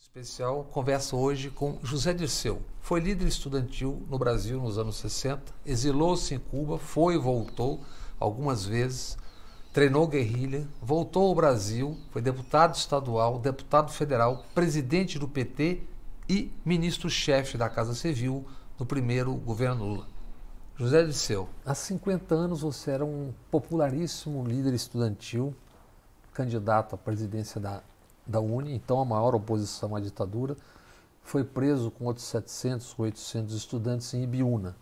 Especial, conversa hoje com José Dirceu. Foi líder estudantil no Brasil nos anos 60, exilou-se em Cuba, foi e voltou algumas vezes, treinou guerrilha, voltou ao Brasil, foi deputado estadual, deputado federal, presidente do PT e ministro-chefe da Casa Civil no primeiro governo Lula. José Dirceu, há 50 anos você era um popularíssimo líder estudantil, candidato à presidência da UNE, então a maior oposição à ditadura, foi preso com outros 700 ou 800 estudantes em Ibiúna.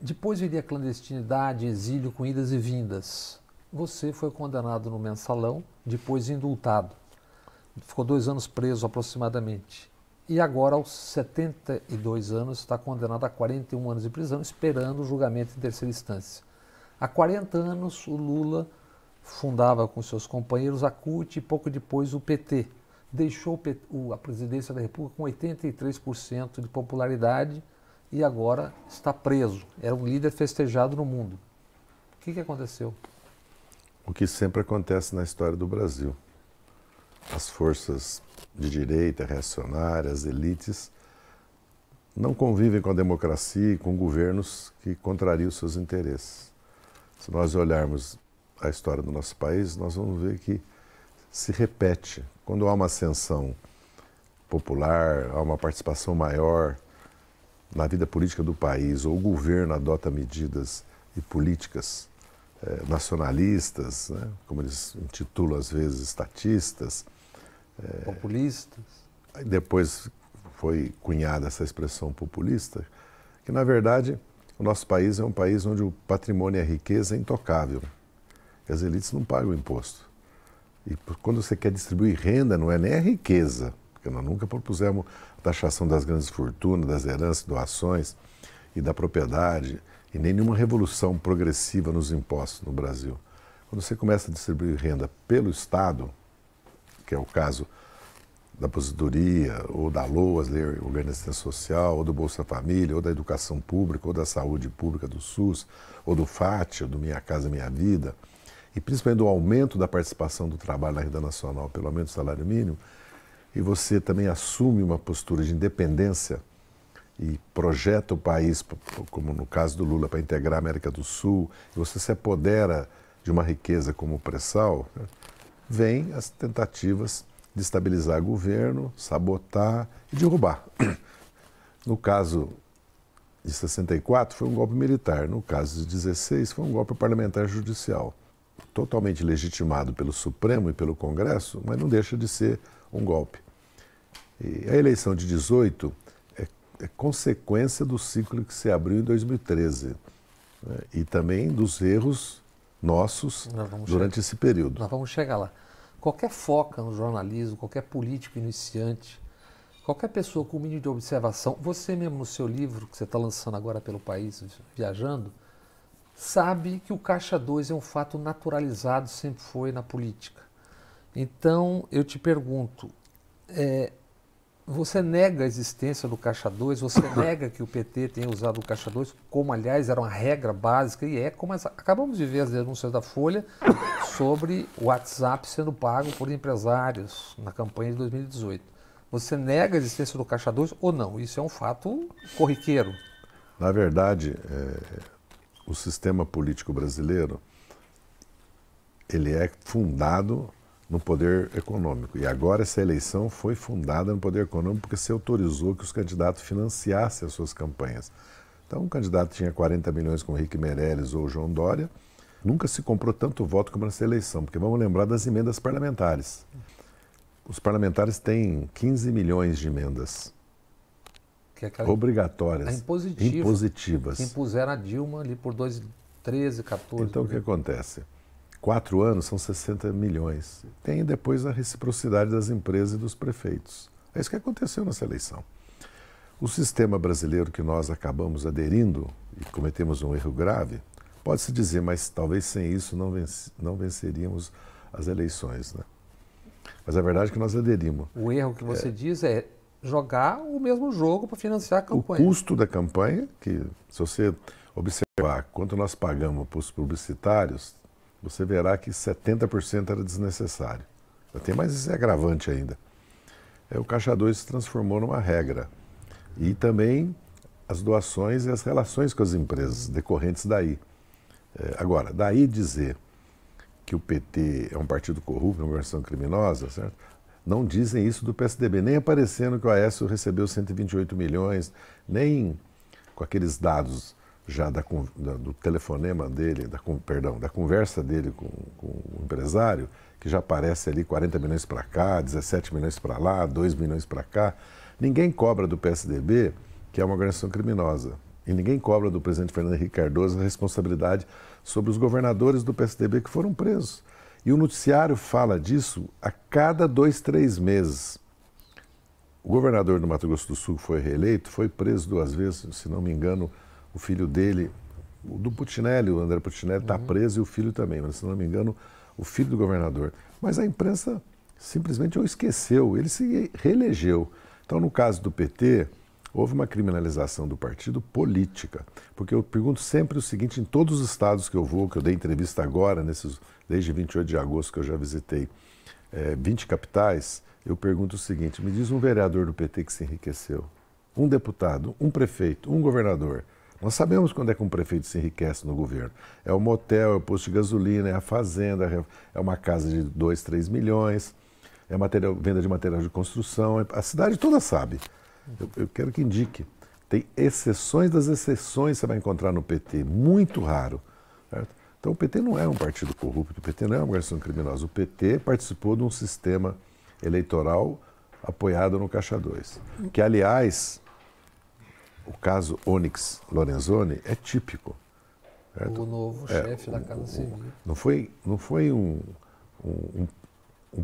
Depois viria clandestinidade, exílio com idas e vindas. Você foi condenado no Mensalão, depois indultado. Ficou 2 anos preso aproximadamente. E agora, aos 72 anos, está condenado a 41 anos de prisão, esperando o julgamento em terceira instância. Há 40 anos, o Lula fundava com seus companheiros a CUT e pouco depois o PT. Deixou a presidência da República com 83% de popularidade e agora está preso. Era um líder festejado no mundo. O que aconteceu? O que sempre acontece na história do Brasil. As forças de direita, reacionárias, elites, não convivem com a democracia e com governos que contrariam os seus interesses. Se nós olharmos a história do nosso país, nós vamos ver que se repete. Quando há uma ascensão popular, há uma participação maior na vida política do país, ou o governo adota medidas e políticas nacionalistas, né, como eles intitulam às vezes, estatistas. Populistas. Depois foi cunhada essa expressão populista, que na verdade o nosso país é um país onde o patrimônio e a riqueza é intocável. As elites não pagam imposto. E quando você quer distribuir renda, não é nem a riqueza, porque nós nunca propusemos a taxação das grandes fortunas, das heranças, doações e da propriedade, e nem nenhuma revolução progressiva nos impostos no Brasil. Quando você começa a distribuir renda pelo Estado, que é o caso da aposentadoria, ou da LOAS, Lei Orgânica de Assistência Social, ou do Bolsa Família, ou da educação pública, ou da saúde pública, do SUS, ou do FAT, ou do Minha Casa Minha Vida, e principalmente do aumento da participação do trabalho na renda nacional, pelo aumento do salário mínimo, e você também assume uma postura de independência e projeta o país, como no caso do Lula, para integrar a América do Sul, e você se apodera de uma riqueza como o pré-sal, né? Vem as tentativas de estabilizar o governo, sabotar e derrubar. No caso de 64, foi um golpe militar. No caso de 16, foi um golpe parlamentar judicial, totalmente legitimado pelo Supremo e pelo Congresso, mas não deixa de ser um golpe. E a eleição de 18 é consequência do ciclo que se abriu em 2013, né? E também dos erros nossos durante esse período. Nós vamos chegar lá. Qualquer foca no jornalismo, qualquer político iniciante, qualquer pessoa com mínimo de observação, você mesmo no seu livro, que você está lançando agora pelo país, viajando, sabe que o caixa 2 é um fato naturalizado, sempre foi na política. Então, eu te pergunto, você nega a existência do caixa 2, você nega que o PT tenha usado o caixa 2, como, aliás, era uma regra básica, e como acabamos de ver as denúncias da Folha sobre o WhatsApp sendo pago por empresários na campanha de 2018. Você nega a existência do caixa 2 ou não? Isso é um fato corriqueiro. Na verdade, o sistema político brasileiro, ele é fundado no poder econômico. E agora essa eleição foi fundada no poder econômico porque se autorizou que os candidatos financiassem as suas campanhas. Então, um candidato tinha 40 milhões com o Henrique Meirelles ou o João Dória, nunca se comprou tanto voto como nessa eleição, porque vamos lembrar das emendas parlamentares. Os parlamentares têm 15 milhões de emendas. Obrigatórias, impositivas. Impuseram a Dilma ali por 2013, 14... Então, o que acontece? 4 anos são 60 milhões. Tem depois a reciprocidade das empresas e dos prefeitos. É isso que aconteceu nessa eleição. O sistema brasileiro que nós acabamos aderindo e cometemos um erro grave, pode-se dizer, mas talvez sem isso não venceríamos as eleições, né? Mas a verdade é que nós aderimos. O erro que você diz é jogar o mesmo jogo para financiar a campanha. O custo da campanha, que se você observar quanto nós pagamos para os publicitários, você verá que 70% era desnecessário. Tem mais esse agravante ainda. O Caixa 2 se transformou numa regra. E também as doações e as relações com as empresas decorrentes daí. Agora, daí dizer que o PT é um partido corrupto, uma organização criminosa, certo? Não dizem isso do PSDB, nem aparecendo que o Aécio recebeu 128 milhões, nem com aqueles dados já do telefonema dele, da conversa dele com o empresário, que já aparece ali 40 milhões para cá, 17 milhões para lá, 2 milhões para cá. Ninguém cobra do PSDB que é uma organização criminosa. E ninguém cobra do presidente Fernando Henrique Cardoso a responsabilidade sobre os governadores do PSDB que foram presos. E o noticiário fala disso a cada 2, 3 meses. O governador do Mato Grosso do Sul foi reeleito, foi preso 2 vezes, se não me engano, o filho dele, o do Putinelli, o André Putinelli, está preso e o filho também, mas se não me engano, o filho do governador. Mas a imprensa simplesmente o esqueceu, ele se reelegeu. Então, no caso do PT, houve uma criminalização do partido política, porque eu pergunto sempre o seguinte, em todos os estados que eu vou, que eu dei entrevista agora, desde 28 de agosto que eu já visitei 20 capitais, eu pergunto o seguinte, me diz um vereador do PT que se enriqueceu, um deputado, um prefeito, um governador. Nós sabemos quando é que um prefeito se enriquece no governo. É o motel, é o posto de gasolina, é a fazenda, é uma casa de 2, 3 milhões, é venda de material de construção, a cidade toda sabe. Eu quero que indique. Tem exceções das exceções que você vai encontrar no PT, muito raro. Certo? Então o PT não é um partido corrupto, o PT não é uma organização criminosa. O PT participou de um sistema eleitoral apoiado no Caixa 2. Que, aliás, o caso Onyx Lorenzoni é típico. Certo? O novo chefe da Casa Civil. Não foi um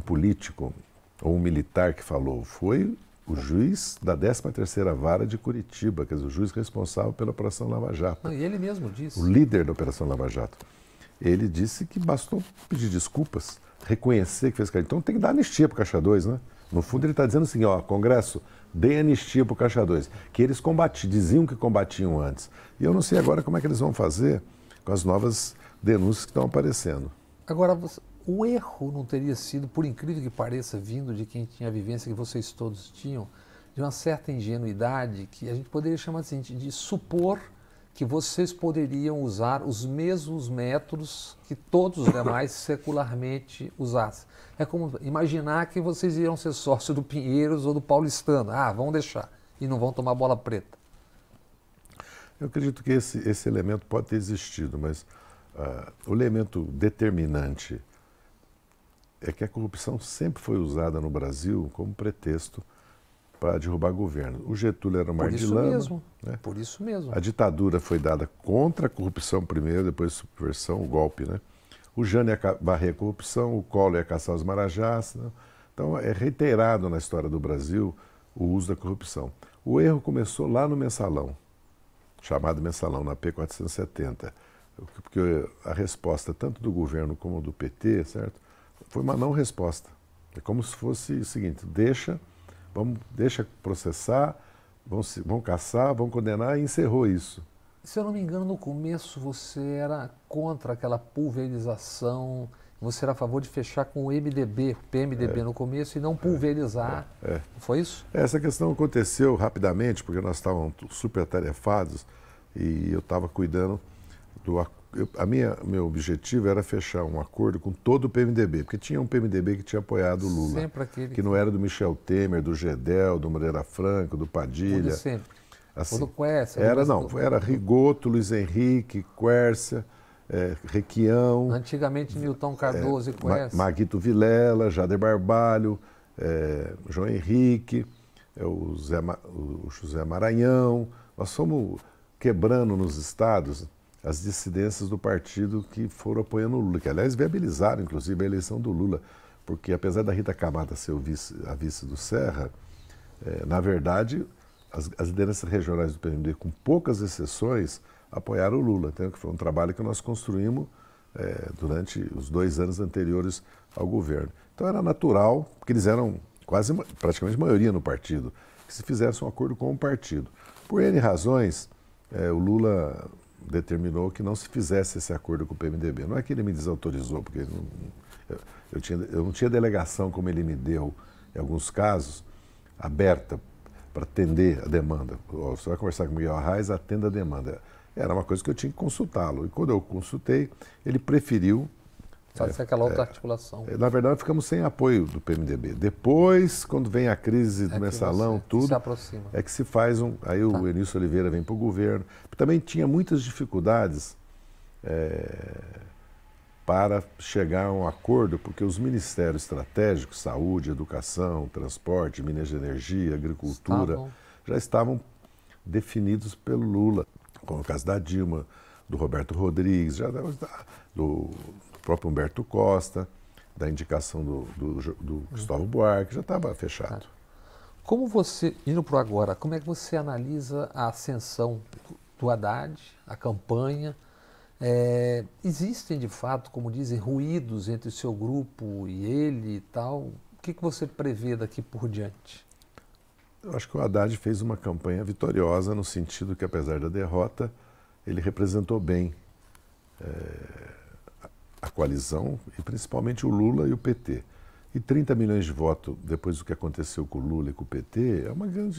político ou um militar que falou, foi o juiz da 13ª Vara de Curitiba, quer dizer, o juiz responsável pela Operação Lava Jato. Não, e ele mesmo disse. O líder da Operação Lava Jato. Ele disse que bastou pedir desculpas, reconhecer que fez cair. Então tem que dar anistia para o Caixa 2, né? No fundo ele está dizendo assim, ó, Congresso, dê anistia para o Caixa 2, que eles diziam que combatiam antes. E eu não sei agora como é que eles vão fazer com as novas denúncias que estão aparecendo. Agora, o erro não teria sido, por incrível que pareça, vindo de quem tinha a vivência que vocês todos tinham, de uma certa ingenuidade que a gente poderia chamar assim, de supor que vocês poderiam usar os mesmos métodos que todos os demais secularmente usassem. É como imaginar que vocês iriam ser sócio do Pinheiros ou do Paulistano. Ah, vão deixar e não vão tomar bola preta. Eu acredito que esse elemento pode ter existido, mas o elemento determinante é que a corrupção sempre foi usada no Brasil como pretexto para derrubar governo. O Getúlio era um mar de lama. Por isso mesmo. A ditadura foi dada contra a corrupção primeiro, depois subversão, o golpe, né? O Jânio ia varrer a corrupção, o Collor ia caçar os marajás. Né? Então é reiterado na história do Brasil o uso da corrupção. O erro começou lá no Mensalão, chamado Mensalão, na P470, porque a resposta tanto do governo como do PT, certo? Foi uma não resposta. É como se fosse o seguinte, deixa processar, vão caçar, vão condenar e encerrou isso. Se eu não me engano, no começo você era contra aquela pulverização, você era a favor de fechar com o MDB, o PMDB no começo e não pulverizar. Foi isso? Essa questão aconteceu rapidamente, porque nós estávamos super atarefados e eu estava cuidando do acordo. Meu objetivo era fechar um acordo com todo o PMDB, porque tinha um PMDB que tinha apoiado o Lula, que não era do Michel Temer, do Gedel, do Moreira Franco, do Padilha. Assim, Quércia, era Rigoto, Luiz Henrique, Quércia, Requião. Antigamente Nilton Cardoso e Quércia. Maguito Vilela, Jader Barbalho, João Henrique, o José Maranhão. Nós fomos quebrando nos estados as dissidências do partido que foram apoiando o Lula, que aliás viabilizaram inclusive a eleição do Lula, porque apesar da Rita Camada ser a vice do Serra, na verdade as lideranças regionais do PMDB, com poucas exceções, apoiaram o Lula, então, que foi um trabalho que nós construímos durante os 2 anos anteriores ao governo. Então era natural, porque eles eram quase praticamente maioria no partido, que se fizesse um acordo com o partido. Por N razões, o Lula determinou que não se fizesse esse acordo com o PMDB. Não é que ele me desautorizou, porque eu não tinha delegação, como ele me deu em alguns casos, aberta para atender a demanda. Oh, você vai conversar com o Miguel Arraes, atenda a demanda. Era uma coisa que eu tinha que consultá-lo. E quando eu consultei, ele preferiu... Só que aquela outra articulação. Na verdade, ficamos sem apoio do PMDB. Depois, quando vem a crise do Mensalão, tudo... Se aproxima. É que se faz um... Aí o Eunício Oliveira vem para o governo. Também tinha muitas dificuldades para chegar a um acordo, porque os ministérios estratégicos, saúde, educação, transporte, minas de energia, agricultura, já estavam definidos pelo Lula. Como o caso da Dilma, do Roberto Rodrigues, do próprio Humberto Costa, da indicação do Cristóvão Buarque, já estava fechado. Como você, indo para o agora, como é que você analisa a ascensão do Haddad, a campanha? Existem, de fato, como dizem, ruídos entre o seu grupo e ele e tal? O que você prevê daqui por diante? Eu acho que o Haddad fez uma campanha vitoriosa no sentido que, apesar da derrota, ele representou bem a coalizão e principalmente o Lula e o PT. E 30 milhões de votos depois do que aconteceu com o Lula e com o PT é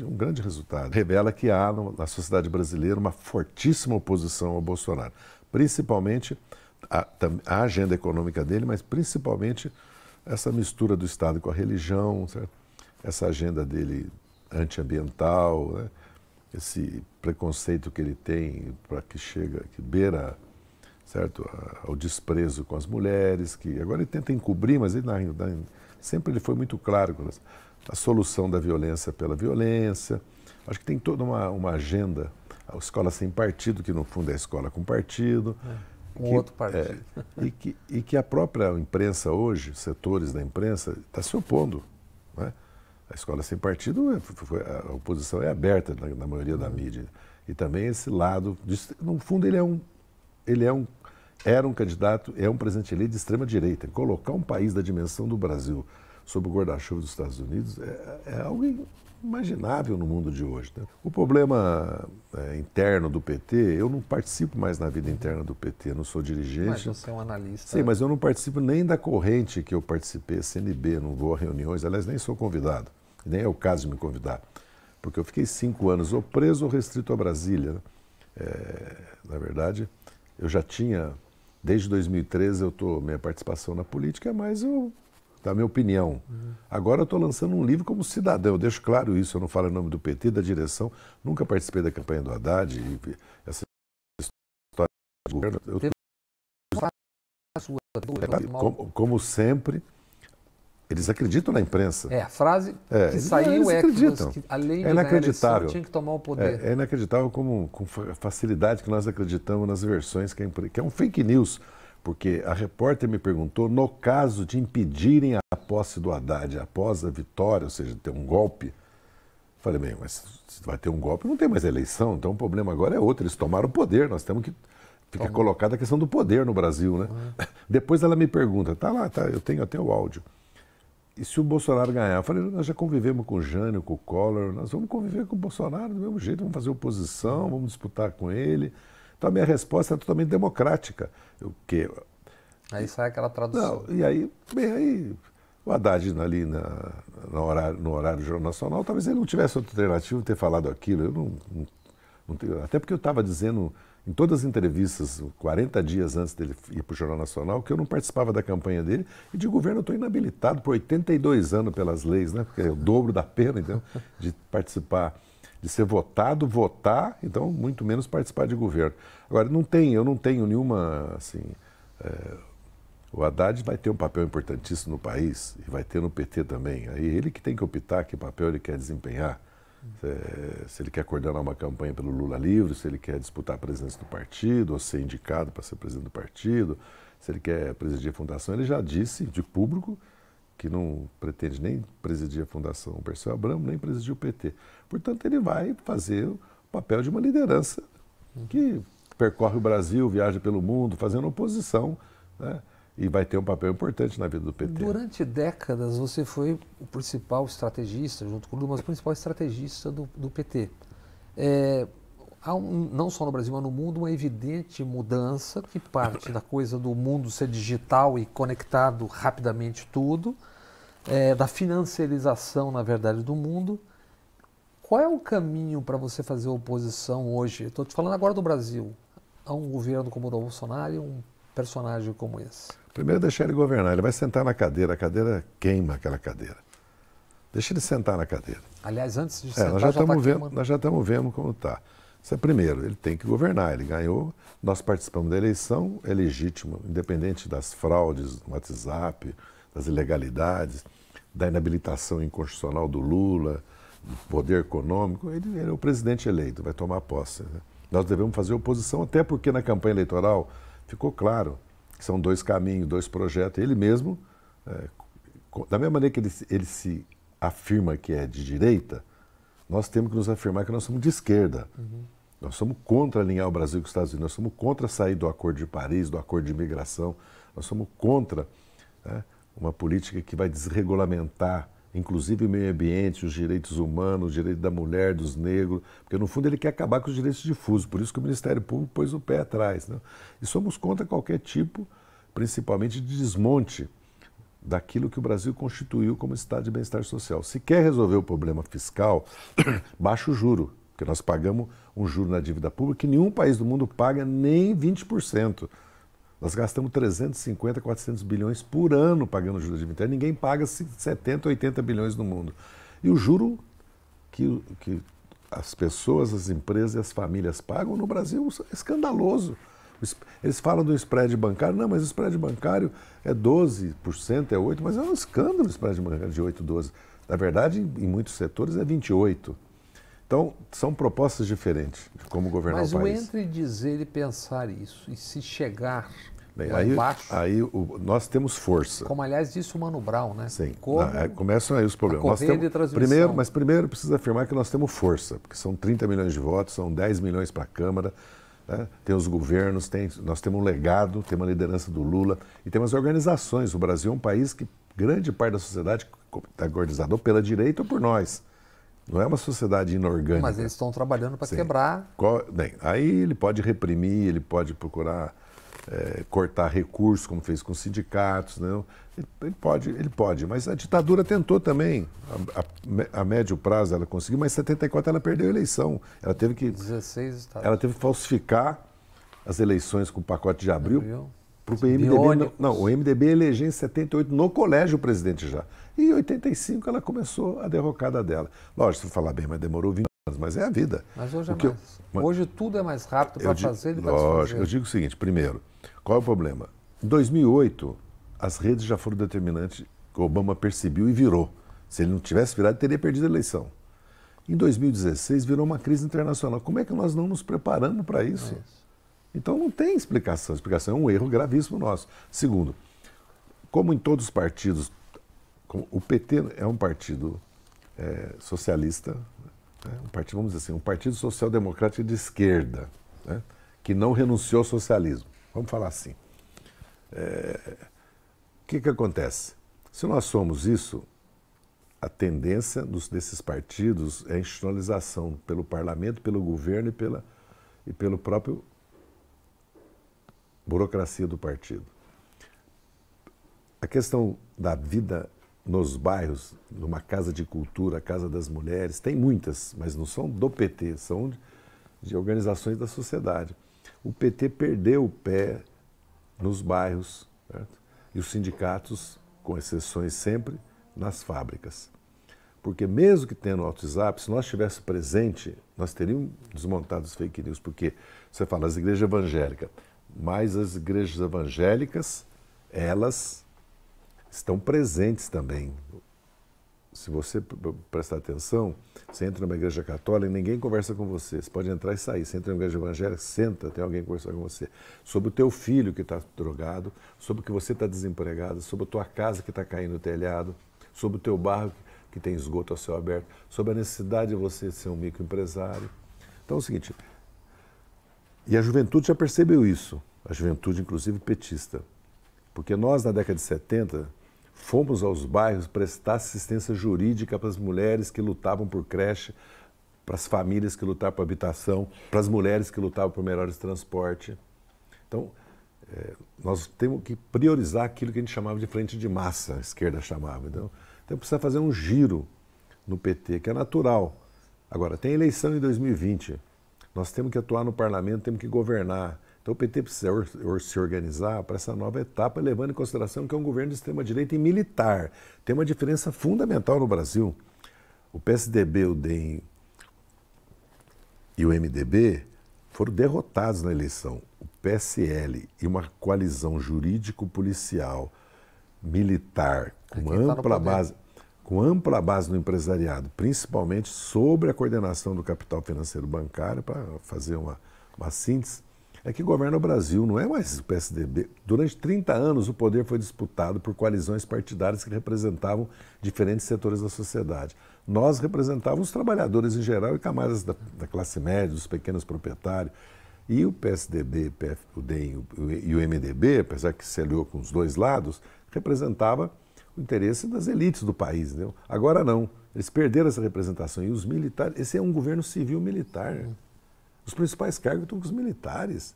um grande resultado. Revela que há na sociedade brasileira uma fortíssima oposição ao Bolsonaro, principalmente a agenda econômica dele, mas principalmente essa mistura do Estado com a religião, certo? Essa agenda dele antiambiental, né? Esse preconceito que ele tem, para que chega, que beira, certo, ao desprezo com as mulheres, que agora ele tenta encobrir, mas ele sempre ele foi muito claro com a solução da violência pela violência. Acho que tem toda uma agenda, a escola sem partido, que no fundo é a escola com partido, outro partido, e que a própria imprensa hoje, setores da imprensa, está se opondo, né? A escola sem partido, a oposição é aberta na maioria da mídia. E também esse lado, no fundo, era um candidato, é um presidente eleito de extrema direita. Colocar um país da dimensão do Brasil sob o guarda-chuva dos Estados Unidos é algo imaginável no mundo de hoje, né? O problema interno do PT, eu não participo mais na vida interna do PT, não sou dirigente. Mas você é um analista. Sim, mas eu não participo nem da corrente que eu participei, CNB, não vou a reuniões, aliás, nem sou convidado, nem é o caso de me convidar, porque eu fiquei 5 anos ou preso ou restrito a Brasília. Na verdade, eu já tinha, desde 2013, minha participação na política é mais da minha opinião. Agora eu estou lançando um livro como cidadão, eu deixo claro isso, eu não falo em nome do PT, da direção, nunca participei da campanha do Haddad, e essa história do governo. Como sempre, eles acreditam na imprensa. A frase que saiu que além de inacreditável, tinha que tomar o poder. É inacreditável com facilidade que nós acreditamos nas versões que é um fake news. Porque a repórter me perguntou, no caso de impedirem a posse do Haddad após a vitória, ou seja, ter um golpe, falei, bem, mas se vai ter um golpe, não tem mais eleição, então o problema agora é outro, eles tomaram o poder, nós temos que... Fica colocada a questão do poder no Brasil, né? Depois ela me pergunta, eu tenho até o áudio, e se o Bolsonaro ganhar? Eu falei, nós já convivemos com o Jânio, com o Collor, nós vamos conviver com o Bolsonaro do mesmo jeito, vamos fazer oposição, vamos disputar com ele... Então, a minha resposta é totalmente democrática. Aí sai aquela tradução. Não, e aí, o Haddad ali no horário do Jornal Nacional, talvez ele não tivesse outra alternativa de ter falado aquilo. Eu não tenho, até porque eu estava dizendo em todas as entrevistas, 40 dias antes dele ir para o Jornal Nacional, que eu não participava da campanha dele e de governo eu estou inabilitado por 82 anos pelas leis, né? Porque é o dobro da pena, então, de participar... de ser votado, votar, então muito menos participar de governo. Agora, eu não tenho nenhuma, assim... o Haddad vai ter um papel importantíssimo no país e vai ter no PT também. Aí ele que tem que optar que papel ele quer desempenhar. Se ele quer coordenar uma campanha pelo Lula livre, se ele quer disputar a presidência do partido, ou ser indicado para ser presidente do partido, se ele quer presidir a fundação. Ele já disse, de público, que não pretende nem presidir a Fundação Perseu Abramo, nem presidir o PT. Portanto, ele vai fazer o papel de uma liderança que percorre o Brasil, viaja pelo mundo, fazendo oposição né? E vai ter um papel importante na vida do PT. Durante décadas você foi o principal estrategista, junto com o Lula, mas o principal estrategista do PT. Há não só no Brasil, mas no mundo, uma evidente mudança que parte da coisa do mundo ser digital e conectado rapidamente tudo, da financiarização, na verdade, do mundo. Qual é o caminho para você fazer oposição hoje? Estou te falando agora do Brasil, a um governo como o do Bolsonaro e um personagem como esse. Primeiro, deixar ele governar. Ele vai sentar na cadeira. A cadeira queima aquela cadeira. Deixa ele sentar na cadeira. Aliás, antes de sentar, nós já estamos vendo como está. Isso é primeiro. Ele tem que governar. Ele ganhou. Nós participamos da eleição. É legítimo, independente das fraudes do WhatsApp, das ilegalidades, da inabilitação inconstitucional do Lula, do poder econômico. Ele é o presidente eleito. Vai tomar posse. Né? Nós devemos fazer oposição, até porque na campanha eleitoral ficou claro que são dois caminhos, dois projetos. Ele mesmo, da mesma maneira que ele se afirma que é de direita, nós temos que nos afirmar que nós somos de esquerda. Uhum. Nós somos contra alinhar o Brasil com os Estados Unidos, nós somos contra sair do Acordo de Paris, do Acordo de Imigração, nós somos contra, né, uma política que vai desregulamentar, inclusive o meio ambiente, os direitos humanos, o direito da mulher, dos negros, porque no fundo ele quer acabar com os direitos difusos, por isso que o Ministério Público pôs o pé atrás. Né? E somos contra qualquer tipo, principalmente de desmonte daquilo que o Brasil constituiu como Estado de bem-estar social. Se quer resolver o problema fiscal, baixa o juro, porque nós pagamos um juro na dívida pública que nenhum país do mundo paga nem 20%. Nós gastamos 350, 400 bilhões por ano pagando juros de dívida. Ninguém paga 70, 80 bilhões no mundo. E o juro que as pessoas, as empresas e as famílias pagam no Brasil é escandaloso. Eles falam do spread bancário. Não, mas o spread bancário é 12%, é 8%, mas é um escândalo o spread bancário de 8%, 12%. Na verdade, em muitos setores é 28%. Então, são propostas diferentes de como governar o país. Mas entre dizer e pensar isso, e se chegar lá embaixo... nós temos força. Como, aliás, disse o Mano Brown, né? Sim. Começam aí os problemas. Nós temos, primeiro precisa afirmar que nós temos força, porque são 30 milhões de votos, são 10 milhões para a Câmara, né? Tem os governos, nós temos um legado, temos a liderança do Lula e temos as organizações. O Brasil é um país que grande parte da sociedade está organizada ou pela direita ou por nós. Não é uma sociedade inorgânica. Mas eles estão trabalhando para quebrar. Bem, aí ele pode reprimir, ele pode procurar cortar recursos, como fez com os sindicatos. Né? Ele pode, mas a ditadura tentou também. A médio prazo ela conseguiu, mas em 74 ela perdeu a eleição. Ela teve que 16 estados. Ela teve que falsificar as eleições com o pacote de abril. Para o MDB, o MDB elegeu em 78 no colégio o presidente já. E em 85 ela começou a derrocada dela. Lógico, se falar bem, mas demorou 20 anos, mas é a vida. Mas hoje é mais. Hoje tudo é mais rápido para fazer e para desfazer. Lógico, eu digo o seguinte, primeiro, qual é o problema? Em 2008, as redes já foram determinantes, o Obama percebeu e virou. Se ele não tivesse virado, teria perdido a eleição. Em 2016, virou uma crise internacional. Como é que nós não nos preparamos para isso? Então não tem explicação. A explicação é um erro gravíssimo nosso. Segundo, como em todos os partidos, o PT é um partido socialista, né? Um partido, vamos dizer assim, um partido social-democrático de esquerda, né? Que não renunciou ao socialismo. Vamos falar assim. O que acontece? Se nós somos isso, a tendência desses partidos é a institucionalização pelo parlamento, pelo governo e pelo próprio burocracia do partido. A questão da vida nos bairros, numa casa de cultura, casa das mulheres, tem muitas, mas não são do PT, são de organizações da sociedade. O PT perdeu o pé nos bairros, certo? E os sindicatos, com exceções sempre, nas fábricas. Porque mesmo que tenha no WhatsApp, se nós estivéssemos presente, nós teríamos desmontado os fake news, porque você fala as igrejas evangélicas, mas as igrejas evangélicas, elas estão presentes também. Se você prestar atenção, você entra numa igreja católica e ninguém conversa com você. Você pode entrar e sair. Você entra numa igreja evangélica, senta, tem alguém conversando com você. Sobre o teu filho que está drogado, sobre o que você está desempregado, sobre a tua casa que está caindo no telhado, sobre o teu bairro que tem esgoto a céu aberto, sobre a necessidade de você ser um microempresário. Então é o seguinte, e a juventude já percebeu isso. A juventude, inclusive, petista. Porque nós, na década de 70, fomos aos bairros prestar assistência jurídica para as mulheres que lutavam por creche, para as famílias que lutavam por habitação, para as mulheres que lutavam por melhores transporte. Então, nós temos que priorizar aquilo que a gente chamava de frente de massa, a esquerda chamava. Então precisa fazer um giro no PT, que é natural. Agora, tem eleição em 2020. Nós temos que atuar no parlamento, temos que governar. Então o PT precisa se organizar para essa nova etapa, levando em consideração que é um governo de extrema-direita e militar. Tem uma diferença fundamental no Brasil. O PSDB, o DEM e o MDB foram derrotados na eleição. O PSL e uma coalizão jurídico-policial, militar, com ampla base no empresariado, principalmente sobre a coordenação do capital financeiro bancário, para fazer uma síntese, é que governa o Brasil, não é mais o PSDB. Durante 30 anos, o poder foi disputado por coalizões partidárias que representavam diferentes setores da sociedade. Nós representávamos os trabalhadores em geral e camadas da classe média, os pequenos proprietários. E o PSDB, o DEM e o MDB, apesar que se aliou com os dois lados, representava o interesse das elites do país. Entendeu? Agora não, eles perderam essa representação. E os militares, esse é um governo civil-militar, né? Os principais cargos estão com os militares.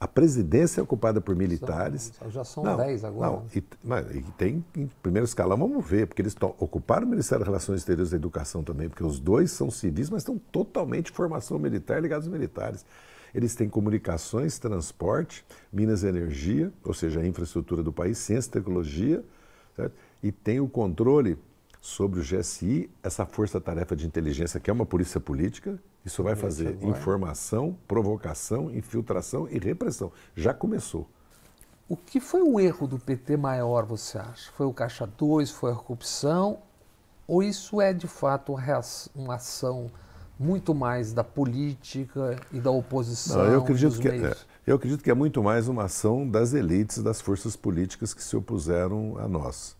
A presidência é ocupada por militares. Já são 10 agora. Não, e tem, em primeiro escalão, vamos ver, porque eles ocuparam o Ministério das Relações Exteriores e da Educação também, porque os dois são civis, mas estão totalmente de formação militar ligados aos militares. Eles têm comunicações, transporte, minas e energia, ou seja, a infraestrutura do país, ciência e tecnologia, certo? E tem o controle sobre o GSI, essa força-tarefa de inteligência, que é uma polícia política. Isso vai fazer informação, provocação, infiltração e repressão. Já começou. O que foi o erro do PT maior, você acha? Foi o Caixa 2, foi a corrupção? Ou isso é, de fato, uma ação muito mais da política e da oposição? Não, eu acredito que é muito mais uma ação das elites, das forças políticas que se opuseram a nós.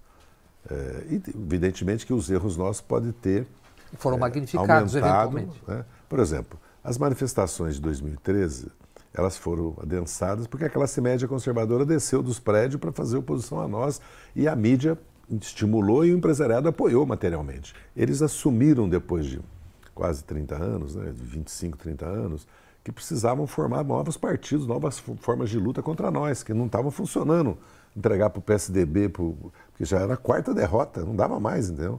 Evidentemente que os erros nossos podem ter foram magnificados, eventualmente. Né? Por exemplo, as manifestações de 2013, elas foram adensadas porque a classe média conservadora desceu dos prédios para fazer oposição a nós e a mídia estimulou e o empresariado apoiou materialmente. Eles assumiram depois de quase 30 anos, né, de 25, 30 anos, que precisavam formar novos partidos, novas formas de luta contra nós, que não estavam funcionando. Entregar para o PSDB, porque já era a quarta derrota, não dava mais, entendeu?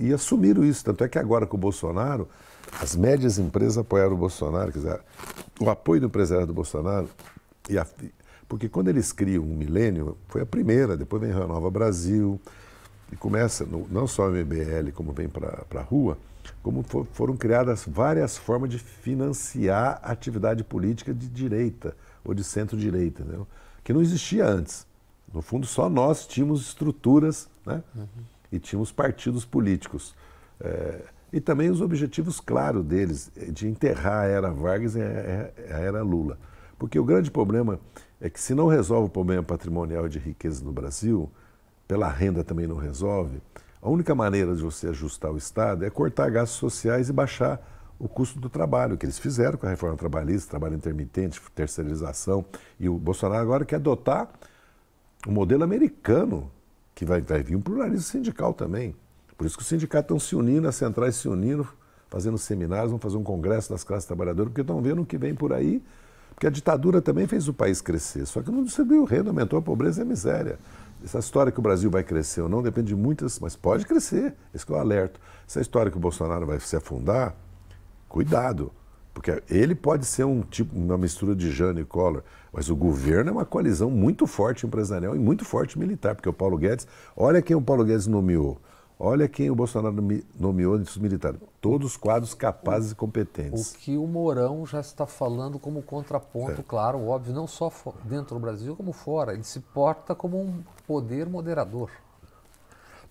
E assumiram isso. Tanto é que agora com o Bolsonaro, as médias empresas apoiaram o Bolsonaro, quer dizer, o apoio do empresariado do Bolsonaro, porque quando eles criam o Milênio, foi a primeira, depois vem Renova Brasil, e começa, não só o MBL, como vem para a rua, como foram criadas várias formas de financiar a atividade política de direita, ou de centro-direita, entendeu? Que não existia antes. No fundo, só nós tínhamos estruturas, né? E tínhamos partidos políticos. E também os objetivos claros deles, de enterrar a era Vargas e a era Lula. Porque o grande problema é que se não resolve o problema patrimonial de riqueza no Brasil, pela renda também não resolve, a única maneira de você ajustar o Estado é cortar gastos sociais e baixar o custo do trabalho, que eles fizeram com a reforma trabalhista, trabalho intermitente, terceirização. E o Bolsonaro agora quer adotar o modelo americano, que vai vir um pluralismo sindical também. Por isso que os sindicatos estão se unindo, as centrais se unindo, fazendo seminários, vão fazer um congresso das classes trabalhadoras, porque estão vendo o que vem por aí. Porque a ditadura também fez o país crescer, só que não distribuiu renda, aumentou a pobreza e a miséria. Essa história que o Brasil vai crescer ou não depende de muitas, mas pode crescer, esse que eu alerto. Essa história que o Bolsonaro vai se afundar, cuidado, porque ele pode ser um tipo, uma mistura de Jânio e Collor, mas o governo é uma coalizão muito forte empresarial e muito forte militar, porque o Paulo Guedes, olha quem o Paulo Guedes nomeou, olha quem o Bolsonaro nomeou entre os militares, todos quadros capazes e competentes. O que o Mourão já está falando como contraponto, claro, óbvio, não só dentro do Brasil como fora, ele se porta como um poder moderador.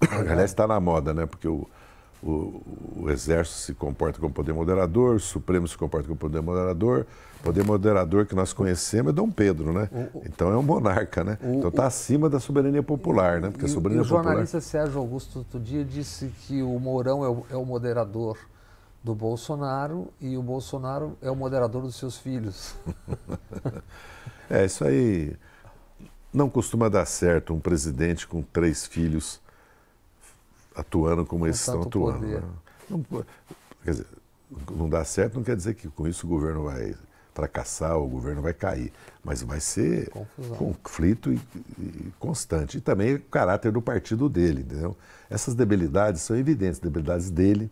Aliás, está na moda, né? Porque o Exército se comporta como poder moderador, o Supremo se comporta como poder moderador. O poder moderador que nós conhecemos é Dom Pedro, né? Então é um monarca, né? Então está acima da soberania popular, né? Porque a soberania popular... O jornalista Sérgio Augusto, outro dia, disse que o Mourão é o moderador do Bolsonaro e o Bolsonaro é o moderador dos seus filhos. É, isso aí... Não costuma dar certo um presidente com 3 filhos atuando como eles estão atuando. Né? Não, quer dizer, não dá certo não quer dizer que com isso o governo vai fracassar, o governo vai cair. Mas vai ser conflito e constante. E também o caráter do partido dele, entendeu? Essas debilidades são evidentes, debilidades dele,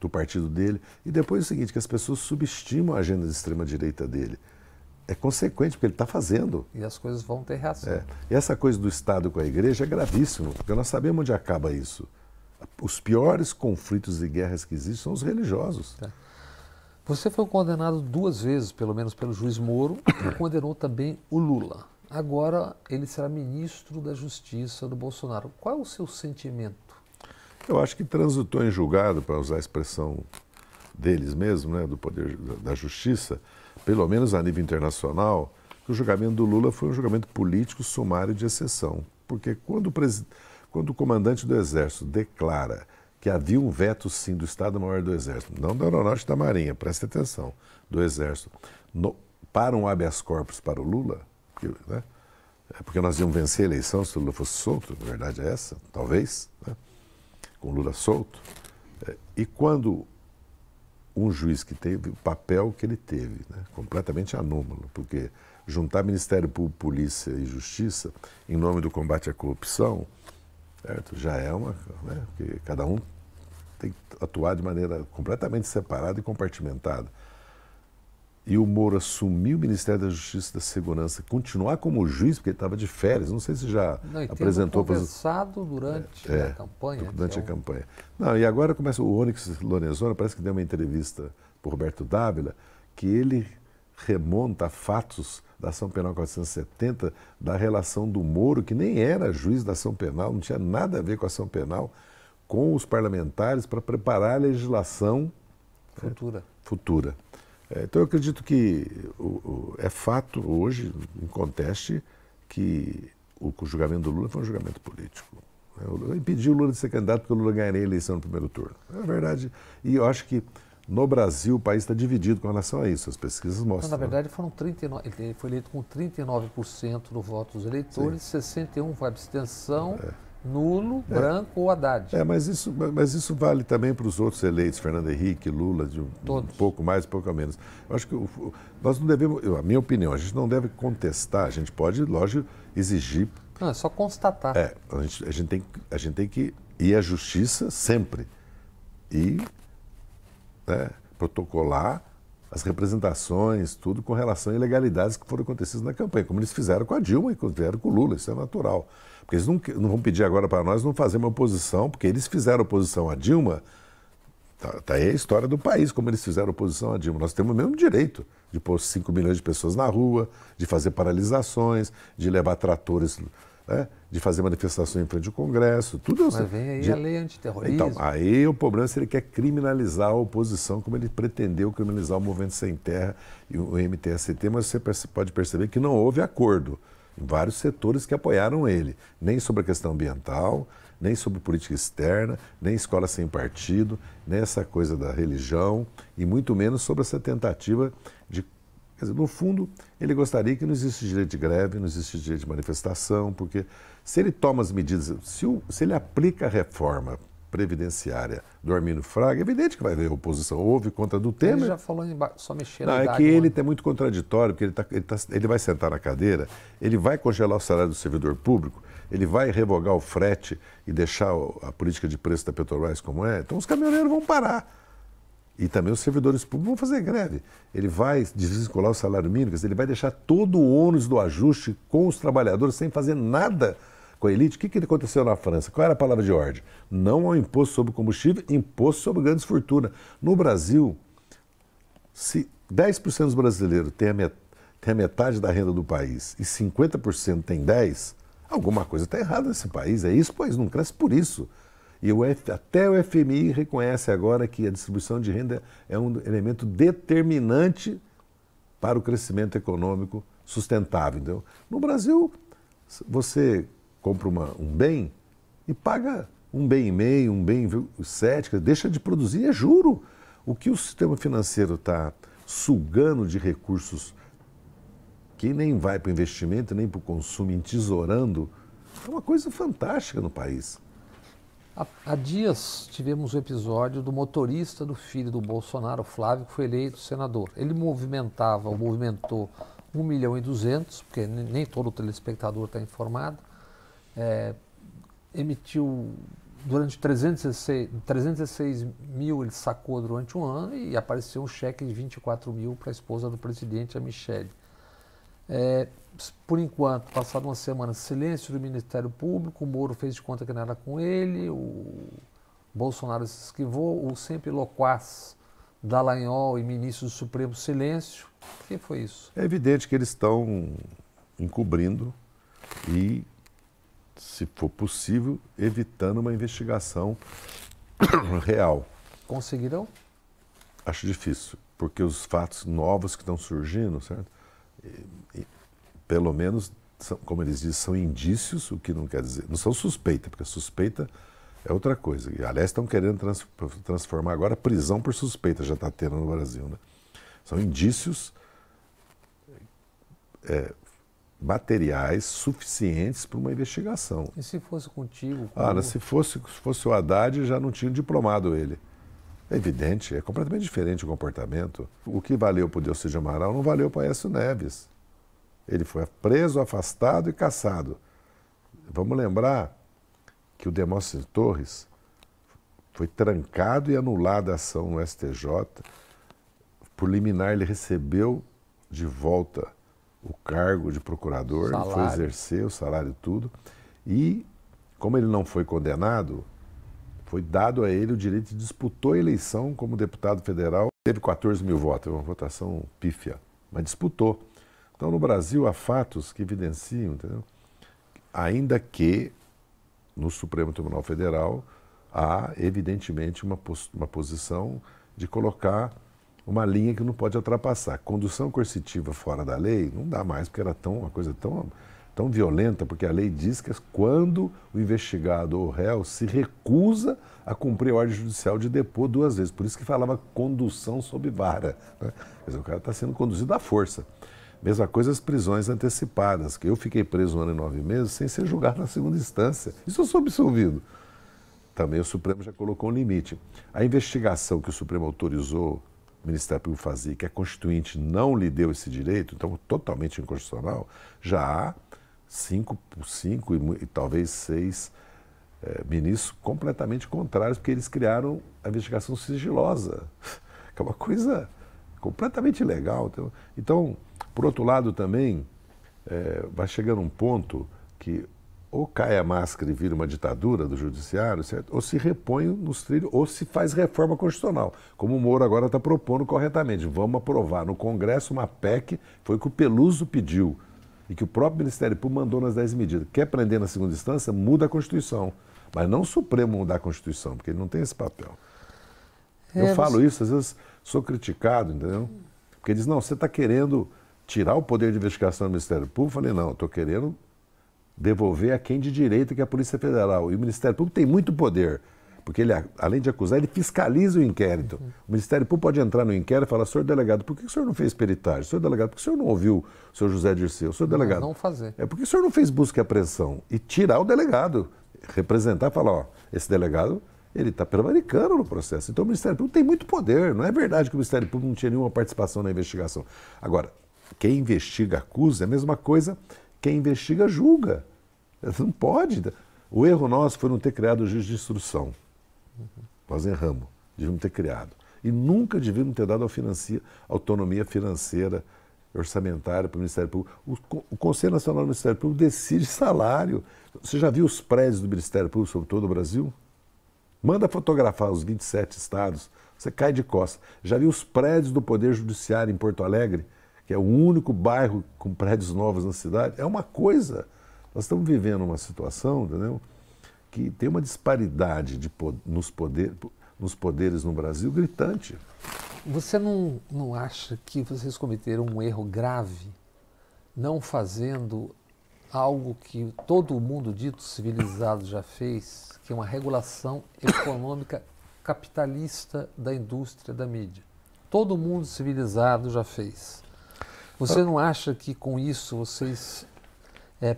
do partido dele. E depois é o seguinte, que as pessoas subestimam a agenda de extrema-direita dele. É consequente, porque ele está fazendo. E as coisas vão ter reação. É. E essa coisa do Estado com a Igreja é gravíssimo, porque nós sabemos onde acaba isso. Os piores conflitos e guerras que existem são os religiosos. É. Você foi condenado 2 vezes, pelo menos pelo juiz Moro, e condenou também o Lula. Agora ele será ministro da Justiça do Bolsonaro. Qual é o seu sentimento? Eu acho que transitou em julgado, para usar a expressão deles mesmo, né, do poder da justiça, pelo menos a nível internacional, que o julgamento do Lula foi um julgamento político sumário de exceção. Porque quando o comandante do Exército declara que havia um veto, sim, do Estado-Maior do Exército, não da Aeronáutica e da Marinha, presta atenção, do Exército, para um habeas corpus para o Lula, porque, né, é porque nós íamos vencer a eleição se o Lula fosse solto, na verdade é essa, talvez, né, com o Lula solto. E quando um juiz que teve o papel que ele teve, né, completamente anômalo, porque juntar Ministério Público, Polícia e Justiça em nome do combate à corrupção, certo, já é uma... Né, porque cada um tem que atuar de maneira completamente separada e compartimentada. E o Moro assumiu o Ministério da Justiça e da Segurança, continuar como juiz, porque ele estava de férias, não sei se já apresentou... conversado durante a campanha. Durante a campanha. Não, e agora começa o Onyx Lorenzoni, parece que deu uma entrevista para o Roberto Dávila, que ele remonta a fatos da Ação Penal 470, da relação do Moro, que nem era juiz da Ação Penal, não tinha nada a ver com a Ação Penal, com os parlamentares para preparar a legislação... futura. Futura. Então, eu acredito que é fato hoje, em conteste, que o julgamento do Lula foi um julgamento político. Eu impedi o Lula de ser candidato porque o Lula ganharia a eleição no primeiro turno. É verdade. E eu acho que no Brasil o país está dividido com relação a isso. As pesquisas mostram. Então, na verdade, foram 39, ele foi eleito com 39% do voto dos eleitores, sim. 61% foi abstenção, nulo, branco ou Haddad. Mas isso vale também para os outros eleitos, Fernando Henrique, Lula, de um pouco mais, pouco menos. Eu acho que nós não devemos, a minha opinião, a gente não deve contestar, a gente pode, lógico, exigir. Não, é só constatar. É, a gente tem que ir à justiça sempre e protocolar as representações, tudo com relação a ilegalidades que foram acontecidas na campanha, como eles fizeram com a Dilma e fizeram com o Lula, isso é natural. Porque eles não vão pedir agora para nós não fazer uma oposição, porque eles fizeram oposição à Dilma, tá aí a história do país, como eles fizeram oposição à Dilma. Nós temos o mesmo direito de pôr 5 milhões de pessoas na rua, de fazer paralisações, de levar tratores, né, de fazer manifestação em frente ao Congresso, tudo isso. Mas vem aí a lei antiterrorista. Então, aí o problema é se ele quer criminalizar a oposição, como ele pretendeu criminalizar o Movimento Sem Terra e o MTST, mas você pode perceber que não houve acordo em vários setores que apoiaram ele, nem sobre a questão ambiental, nem sobre política externa, nem escola sem partido, nem essa coisa da religião, e muito menos sobre essa tentativa de... Quer dizer, no fundo, ele gostaria que não existisse direito de greve, não existisse direito de manifestação, porque se ele toma as medidas, se ele aplica a reforma previdenciária do Armínio Fraga, é evidente que vai haver oposição. Houve contra do Temer. Ele já falou em só mexer na idade. É que ele é muito contraditório, porque ele vai sentar na cadeira, ele vai congelar o salário do servidor público, ele vai revogar o frete e deixar a política de preço da Petrobras como é. Então os caminhoneiros vão parar. E também os servidores públicos vão fazer greve. Ele vai desvincular o salário mínimo, ele vai deixar todo o ônus do ajuste com os trabalhadores sem fazer nada com a elite. O que aconteceu na França? Qual era a palavra de ordem? Não ao imposto sobre combustível, imposto sobre grandes fortunas. No Brasil, se 10% dos brasileiros tem a metade da renda do país e 50% tem 10%, alguma coisa está errada nesse país. É isso, pois não cresce por isso. E até o FMI reconhece agora que a distribuição de renda é um elemento determinante para o crescimento econômico sustentável. Então, no Brasil, você compra um bem e paga um bem e meio, um bem 7, deixa de produzir, é juro. O que o sistema financeiro está sugando de recursos Quem nem vai para o investimento, nem para o consumo, entesourando, é uma coisa fantástica no país. Há dias tivemos o episódio do motorista do filho do Bolsonaro, Flávio, que foi eleito senador. Ele movimentou 1.200.000, porque nem todo telespectador está informado, emitiu durante 316 mil, ele sacou durante um ano e apareceu um cheque de 24 mil para a esposa do presidente, a Michele. Por enquanto, passado uma semana, silêncio do Ministério Público, o Moro fez de conta que não era com ele, o Bolsonaro se esquivou, o sempre loquaz Dallagnol e ministro do Supremo, silêncio. O que foi isso? É evidente que eles estão encobrindo e, se for possível, evitando uma investigação real. Conseguirão? Acho difícil, porque os fatos novos que estão surgindo, certo? Pelo menos, como eles dizem, são indícios, o que não quer dizer. Não são suspeita, porque suspeita é outra coisa. E, aliás, estão querendo transformar agora prisão por suspeita, já está tendo no Brasil, né? São indícios materiais suficientes para uma investigação. E se fosse contigo? Como... Ah, se fosse o Haddad, já não tinha diplomado ele. É evidente, é completamente diferente o comportamento. O que valeu para o Delcy de Amaral não valeu para o Aécio Neves. Ele foi preso, afastado e caçado. Vamos lembrar que o Demóstenes Torres foi trancado e anulada a ação no STJ. Por liminar, ele recebeu de volta o cargo de procurador, ele foi exercer o salário, tudo. E, como ele não foi condenado, foi dado a ele o direito de disputar a eleição como deputado federal. Teve 14 mil votos, uma votação pífia, mas disputou. Então, no Brasil, há fatos que evidenciam, entendeu? Ainda que no Supremo Tribunal Federal há, evidentemente, uma posição de colocar uma linha que não pode ultrapassar. Condução coercitiva fora da lei não dá mais, porque era uma coisa tão violenta, porque a lei diz que quando o investigado ou o réu se recusa a cumprir a ordem judicial de depor duas vezes. Por isso que falava condução sob vara, né? Quer dizer, o cara está sendo conduzido à força. Mesma coisa as prisões antecipadas, que eu fiquei preso 1 ano e 9 meses sem ser julgado na segunda instância. Isso eu sou absolvido. Também o Supremo já colocou um limite. A investigação que o Supremo autorizou o Ministério Público fazer, que a Constituinte não lhe deu esse direito, então totalmente inconstitucional, já há cinco e talvez 6 ministros completamente contrários, porque eles criaram a investigação sigilosa, que é uma coisa completamente ilegal. Então, por outro lado também, vai chegando um ponto que ou cai a máscara e vira uma ditadura do judiciário, certo? Ou se repõe nos trilhos, ou se faz reforma constitucional, como o Moro agora está propondo corretamente. Vamos aprovar no Congresso uma PEC, foi o que o Peluso pediu, e que o próprio Ministério Público mandou nas 10 medidas. Quer prender na segunda instância, muda a Constituição. Mas não o Supremo mudar a Constituição, porque ele não tem esse papel. Eu falo isso, às vezes sou criticado, entendeu? Porque eles não, você está querendo tirar o poder de investigação do Ministério Público? Eu falei, não, eu estou querendo devolver a quem de direito, que é a Polícia Federal. E o Ministério Público tem muito poder, porque ele, além de acusar, ele fiscaliza o inquérito. Uhum. O Ministério Público pode entrar no inquérito e falar, senhor delegado, por que o senhor não fez peritagem? Senhor delegado, por que o senhor não ouviu o senhor José Dirceu? Senhor delegado, não fazer. É porque o senhor não fez busca e apreensão. E tirar o delegado, representar e falar, ó, esse delegado, ele está prevaricando no processo. Então o Ministério Público tem muito poder. Não é verdade que o Ministério Público não tinha nenhuma participação na investigação. Agora, quem investiga, acusa, é a mesma coisa. Quem investiga, julga. Não pode. O erro nosso foi não ter criado o juiz de instrução. Nós erramos. Devíamos ter criado. E nunca devíamos ter dado autonomia financeira, orçamentária para o Ministério Público. O Conselho Nacional do Ministério Público decide salário. Você já viu os prédios do Ministério Público sobre todo o Brasil? Manda fotografar os 27 estados. Você cai de costas. Já viu os prédios do Poder Judiciário em Porto Alegre? Que é o único bairro com prédios novos na cidade, é uma coisa. Nós estamos vivendo uma situação, entendeu? Que tem uma disparidade nos poderes no Brasil gritante. Você não acha que vocês cometeram um erro grave não fazendo algo que todo mundo dito civilizado já fez, que é uma regulação econômica capitalista da indústria da mídia? Todo mundo civilizado já fez. Você não acha que com isso vocês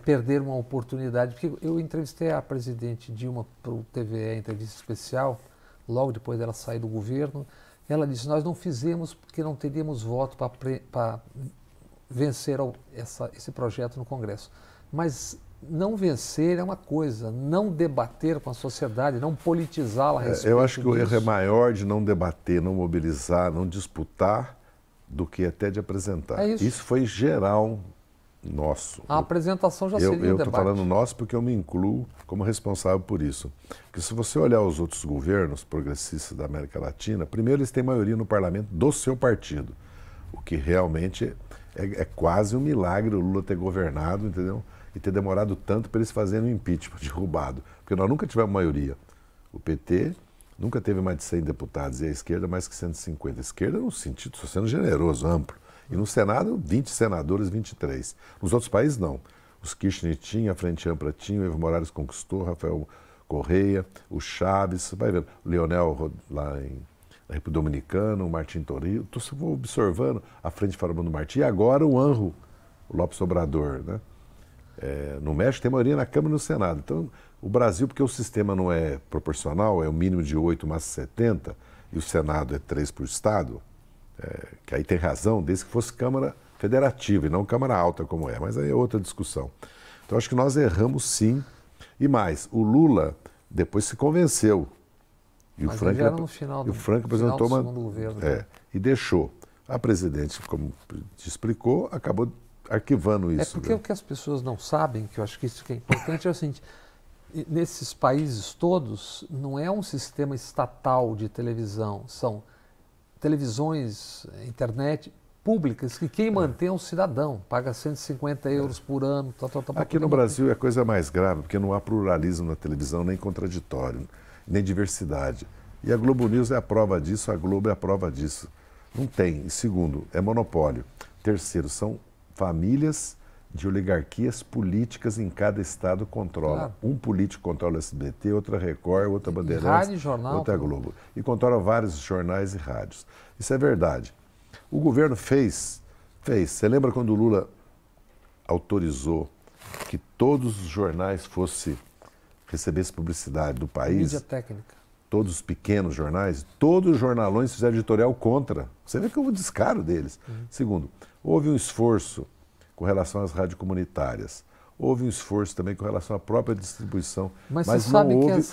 perderam uma oportunidade? Porque eu entrevistei a presidente Dilma para o TVE, entrevista especial, logo depois dela sair do governo. Ela disse, nós não fizemos porque não teríamos voto para vencer esse projeto no Congresso. Mas não vencer é uma coisa, não debater com a sociedade, não politizá-la a respeito Eu acho que disso. O erro é maior de não debater, não mobilizar, não disputar, do que até de apresentar. É isso. Isso foi geral nosso. A apresentação já seria um debate. Eu estou falando nosso porque eu me incluo como responsável por isso. Porque se você olhar os outros governos progressistas da América Latina, primeiro eles têm maioria no parlamento do seu partido, o que realmente é quase um milagre o Lula ter governado, entendeu? E ter demorado tanto para eles fazerem o impeachment, derrubado. Porque nós nunca tivemos maioria. O PT nunca teve mais de 100 deputados e a esquerda mais que 150. A esquerda, no sentido, estou sendo generoso, amplo. E no Senado, 20 senadores, 23. Nos outros países, não. Os Kirchner tinham, a Frente Ampla tinha, o Evo Morales conquistou, Rafael Correia, o Chaves, vai ver, o Leonel lá na República Dominicana, o Martim Torrio. Estou observando a Frente Farabundo Martins e agora o Anro, o Lopes Obrador, né? No México tem maioria na Câmara e no Senado. Então, o Brasil, porque o sistema não é proporcional, é o mínimo de 8, mais 70, e o Senado é 3 por Estado, que aí tem razão, desde que fosse Câmara Federativa e não Câmara Alta como é, mas aí é outra discussão. Então, acho que nós erramos sim, e mais, o Lula depois se convenceu. E mas o Frank, apresentou uma... governo, e deixou. A presidente, como te explicou, acabou arquivando isso. É porque o que as pessoas não sabem, que eu acho que isso que é importante, é o seguinte, nesses países todos, não é um sistema estatal de televisão, são televisões, internet, públicas, que quem mantém é um cidadão, paga 150 euros por ano. Aqui no Brasil é a coisa mais grave, porque não há pluralismo na televisão, nem contraditório, nem diversidade. E a Globo News é a prova disso, a Globo é a prova disso. Não tem. E segundo, é monopólio. Terceiro, são famílias de oligarquias políticas em cada estado controla. Claro. Um político controla o SBT, outra Record, outra Bandeirantes, outra Globo. E controla vários jornais e rádios. Isso é verdade. O governo fez. Você lembra quando o Lula autorizou que todos os jornais recebessem publicidade do país? Mídia técnica. Todos os pequenos jornais, todos os jornalões fizeram editorial contra. Você vê que é um descaro deles. Segundo, houve um esforço com relação às rádios comunitárias. Houve um esforço também com relação à própria distribuição. Mas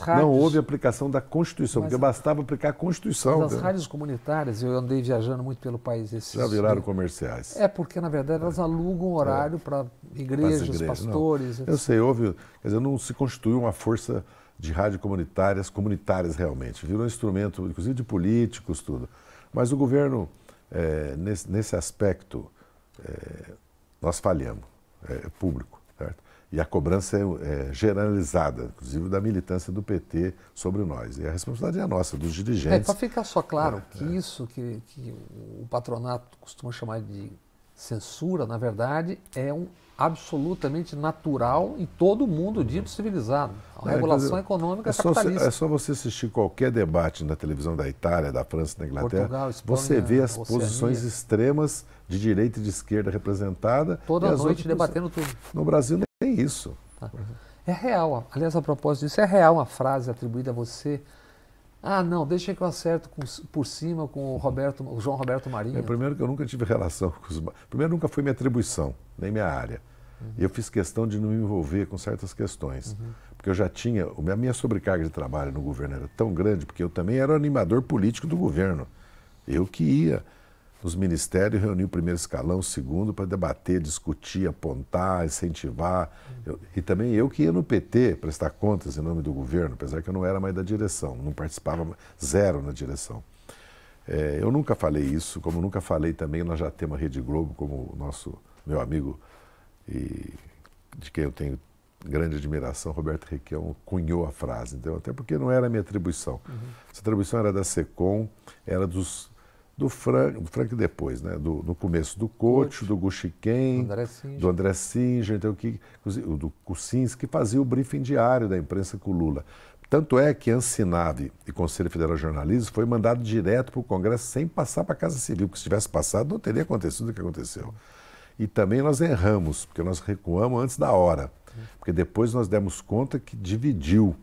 não houve aplicação da Constituição, porque bastava aplicar a Constituição. Mas as rádios comunitárias, eu andei viajando muito pelo país. Já viraram comerciais. É porque, na verdade, elas alugam horário para igrejas, pastores. Não. Eu sei, quer dizer, não se constituiu uma força de rádio comunitárias realmente. Virou um instrumento, inclusive, de políticos, tudo. Mas o governo, nesse aspecto, nós falhamos, é público, certo? E a cobrança é generalizada, inclusive da militância do PT sobre nós. E a responsabilidade é nossa, dos dirigentes. Para ficar só claro que isso que o patronato costuma chamar de censura, na verdade, é absolutamente natural em todo mundo dito civilizado. A regulação econômica é capitalista. É só você assistir qualquer debate na televisão da Itália, da França, da Inglaterra, Portugal, Espanha, você vê as posições extremas de direita e de esquerda representada. Toda noite debatendo tudo. No Brasil não tem isso. Tá. É real. Aliás, a propósito disso, é real uma frase atribuída a você. Ah, não, deixa que eu acerto por cima com o João Roberto Marinho. Primeiro que eu nunca tive relação com os... Primeiro, nunca foi minha atribuição, nem minha área. E eu fiz questão de não me envolver com certas questões. Porque eu já tinha... A minha sobrecarga de trabalho no governo era tão grande, porque eu também era o animador político do governo. Eu que ia nos ministérios, reuni o primeiro escalão, o segundo, para debater, discutir, apontar, incentivar. E também eu que ia no PT prestar contas em nome do governo, apesar que eu não era mais da direção, não participava, zero na direção. Eu nunca falei isso, como nunca falei também, nós já temos a Rede Globo, como o meu amigo, de quem eu tenho grande admiração, Roberto Requião, cunhou a frase, entendeu? Até porque não era a minha atribuição. Essa atribuição era da SECOM, era do Frank depois, né? No começo do Couto, do Guxiquem, do André Singer, então, do Kuczynski, que fazia o briefing diário da imprensa com o Lula. Tanto é que a Ancinave e o Conselho Federal de Jornalismo foi mandado direto para o Congresso sem passar para a Casa Civil, porque se tivesse passado não teria acontecido o que aconteceu. E também nós erramos, porque nós recuamos antes da hora. Porque depois nós demos conta que dividiu.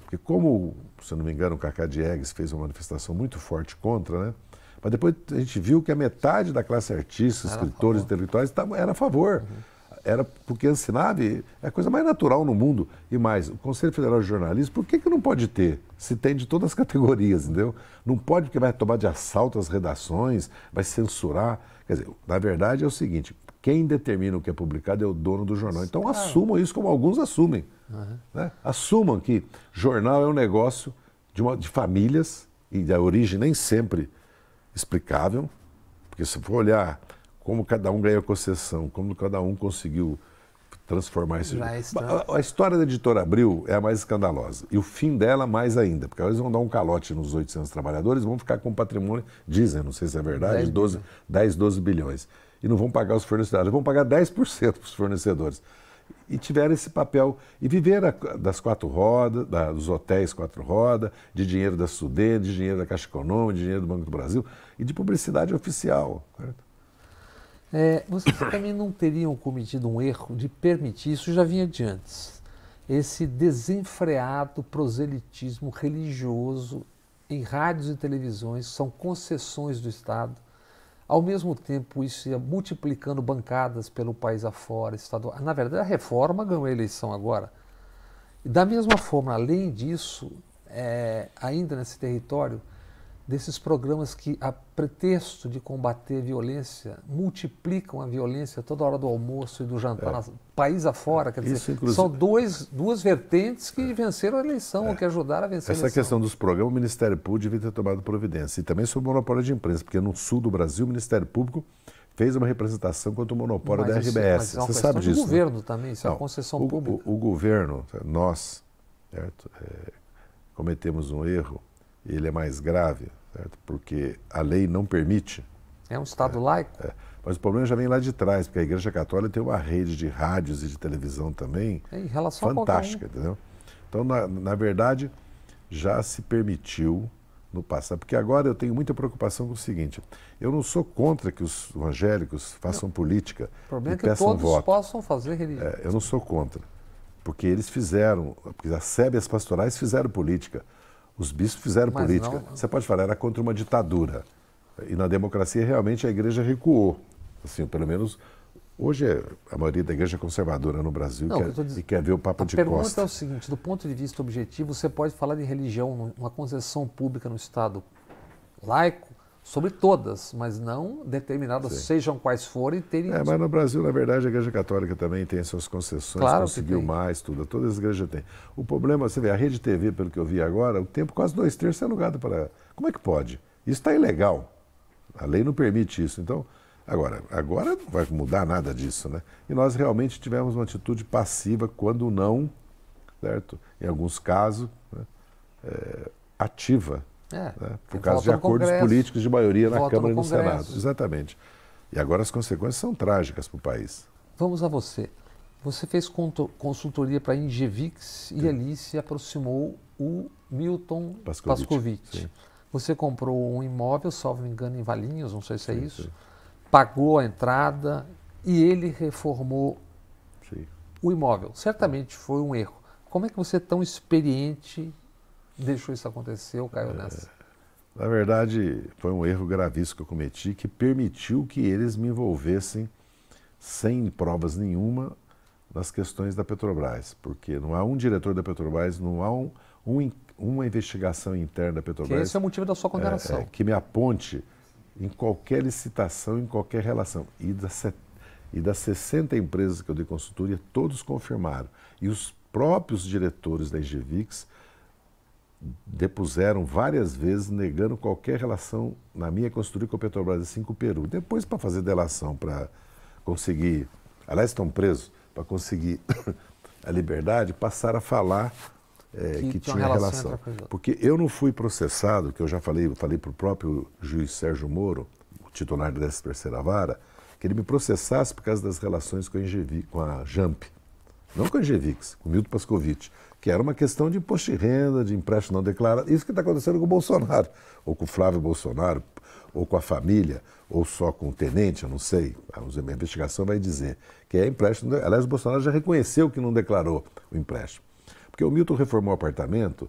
Porque como, se eu não me engano, o Cacá Diegues fez uma manifestação muito forte contra, né? Mas depois a gente viu que a metade da classe artista, escritores, intelectuais, era a favor. Uhum. Era porque a Sinab é a coisa mais natural no mundo. E mais, o Conselho Federal de Jornalismo, por que não pode ter? Se tem de todas as categorias, entendeu? Não pode porque vai tomar de assalto as redações, vai censurar. Quer dizer, na verdade é o seguinte, quem determina o que é publicado é o dono do jornal. Então assumam isso como alguns assumem. Uhum. Né? Assumam que jornal é um negócio de famílias e da origem nem sempre explicável, porque se for olhar como cada um ganhou concessão, como cada um conseguiu transformar esse... A história da Editora Abril é a mais escandalosa, e o fim dela mais ainda, porque eles vão dar um calote nos 800 trabalhadores, vão ficar com patrimônio, dizem, não sei se é verdade, 10, 12 bilhões, e não vão pagar os fornecedores, vão pagar 10% para os fornecedores. E tiveram esse papel, e viveram das quatro rodas, dos hotéis quatro rodas, de dinheiro da SUDE, de dinheiro da Caixa Econômica, de dinheiro do Banco do Brasil, e de publicidade oficial. É, vocês também não teriam cometido um erro de permitir, isso já vinha de antes, esse desenfreado proselitismo religioso em rádios e televisões, são concessões do Estado. Ao mesmo tempo, isso ia multiplicando bancadas pelo país afora, estadual. Na verdade, a reforma ganhou a eleição agora. Da mesma forma, além disso, ainda nesse território, desses programas que, a pretexto de combater a violência, multiplicam a violência toda hora do almoço e do jantar, país afora. Quer dizer, isso, inclusive, são duas vertentes que venceram a eleição, ou que ajudaram a vencer a eleição. Essa questão dos programas, o Ministério Público devia ter tomado providência. E também sobre o monopólio de imprensa, porque no sul do Brasil o Ministério Público fez uma representação contra o monopólio da RBS. Mas é uma questão do governo, né? Também, isso é uma concessão pública. O governo, nós, certo? Cometemos um erro, e ele é mais grave, certo? Porque a lei não permite. É um Estado laico. Mas o problema já vem lá de trás, porque a Igreja Católica tem uma rede de rádios e de televisão também fantástica, entendeu? Então, na verdade, já se permitiu no passado. Porque agora eu tenho muita preocupação com o seguinte, eu não sou contra que os evangélicos façam política e peçam voto. O problema é que todos possam fazer religião. Eu não sou contra, porque eles fizeram, porque as sébias pastorais fizeram política, os bispos fizeram política. Você pode falar, era contra uma ditadura. E na democracia, realmente, a igreja recuou. Assim, pelo menos, hoje a maioria da igreja é conservadora no Brasil e quer ver o Papa de Costa. A pergunta é o seguinte, do ponto de vista objetivo, você pode falar de religião, uma concessão pública no Estado laico, sobre todas, mas não determinadas, sejam quais forem, terem... mas no Brasil, na verdade, a Igreja Católica também tem suas concessões, claro, conseguiu mais, tudo, todas as igrejas têm. O problema, você vê, a Rede TV, pelo que eu vi agora, o tempo quase 2/3 é alugado para... Como é que pode? Isso está ilegal. A lei não permite isso. Então, agora não vai mudar nada disso, né? E nós realmente tivemos uma atitude passiva, quando não, certo? Em alguns casos, né? Ativa. Por causa de acordos políticos de maioria na Câmara e no Senado. Exatamente. E agora as consequências são trágicas para o país. Vamos a você. Você fez consultoria para a Ingevix e ali se aproximou o Milton Pascovitch. Você comprou um imóvel, salvo me engano, em Valinhos, não sei se é isso. Pagou a entrada e ele reformou o imóvel. Certamente foi um erro. Como é que você é tão experiente... Deixou isso acontecer ou caiu nessa? Na verdade, foi um erro gravíssimo que eu cometi, que permitiu que eles me envolvessem sem provas nenhuma nas questões da Petrobras, porque não há um diretor da Petrobras, não há uma investigação interna da Petrobras... Que esse é o motivo da sua condenação. Que me aponte em qualquer licitação, em qualquer relação. E das 60 empresas que eu dei consultoria, todos confirmaram. E os próprios diretores da Ingevix depuseram várias vezes negando qualquer relação na minha consultoria com a Petrobras, assim, com o Peru. Depois, para fazer delação, para conseguir... Aliás, estão presos para conseguir a liberdade, passaram a falar que tinha relação. Porque eu não fui processado, que eu já falei para o próprio juiz Sérgio Moro, o titular da 13ª Vara, que ele me processasse por causa das relações com a Jamp. não com a Angevix, com o Milton Pascovitch, que era uma questão de imposto de renda, de empréstimo não declarado. Isso que está acontecendo com o Bolsonaro, ou com o Flávio Bolsonaro, ou com a família, ou só com o tenente, eu não sei. A investigação vai dizer que é empréstimo. Aliás, o Bolsonaro já reconheceu que não declarou o empréstimo. Porque o Milton reformou o apartamento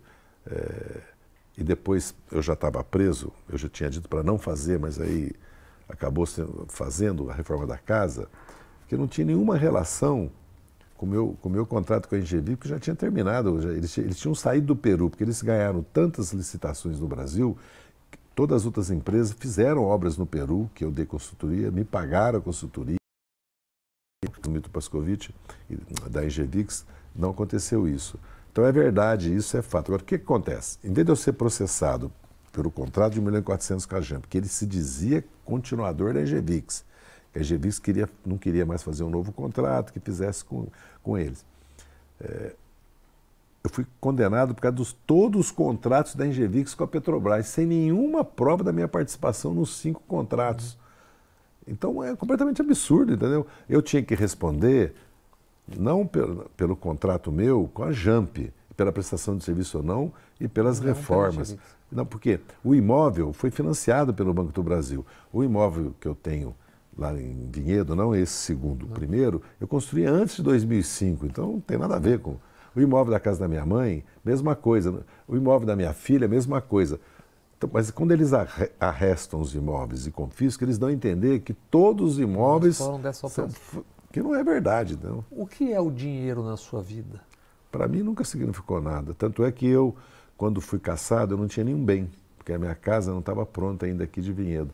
e depois eu já estava preso, eu já tinha dito para não fazer, mas aí acabou fazendo a reforma da casa, que não tinha nenhuma relação com o meu contrato com a Engevi, porque já tinha terminado, eles tinham saído do Peru, porque eles ganharam tantas licitações no Brasil, que todas as outras empresas fizeram obras no Peru, que eu dei consultoria, me pagaram a consultoria. O Milton Pascovitch, da Engevix, não aconteceu isso. Então é verdade, isso é fato. Agora, o que acontece? Em vez de eu ser processado pelo contrato de 1.400.000 com a Jânio, porque ele se dizia continuador da Engevix, que a Engevix não queria mais fazer um novo contrato que fizesse com eles. Eu fui condenado por causa de todos os contratos da Engevix com a Petrobras, sem nenhuma prova da minha participação nos 5 contratos. Então é completamente absurdo, entendeu? Eu tinha que responder, não pelo contrato meu, com a JAMP, pela prestação de serviço ou não, e pelas reformas. Não, porque o imóvel foi financiado pelo Banco do Brasil. O imóvel que eu tenho lá em Vinhedo, não esse segundo, o primeiro, eu construí antes de 2005, então não tem nada a ver com... O imóvel da casa da minha mãe, mesma coisa. O imóvel da minha filha, mesma coisa. Então, mas quando eles arrestam os imóveis e confiscam, eles dão a entender que todos os imóveis são... Que não é verdade, não. O que é o dinheiro na sua vida? Para mim nunca significou nada. Tanto é que eu, quando fui cassado, eu não tinha nenhum bem, porque a minha casa não estava pronta ainda aqui de Vinhedo.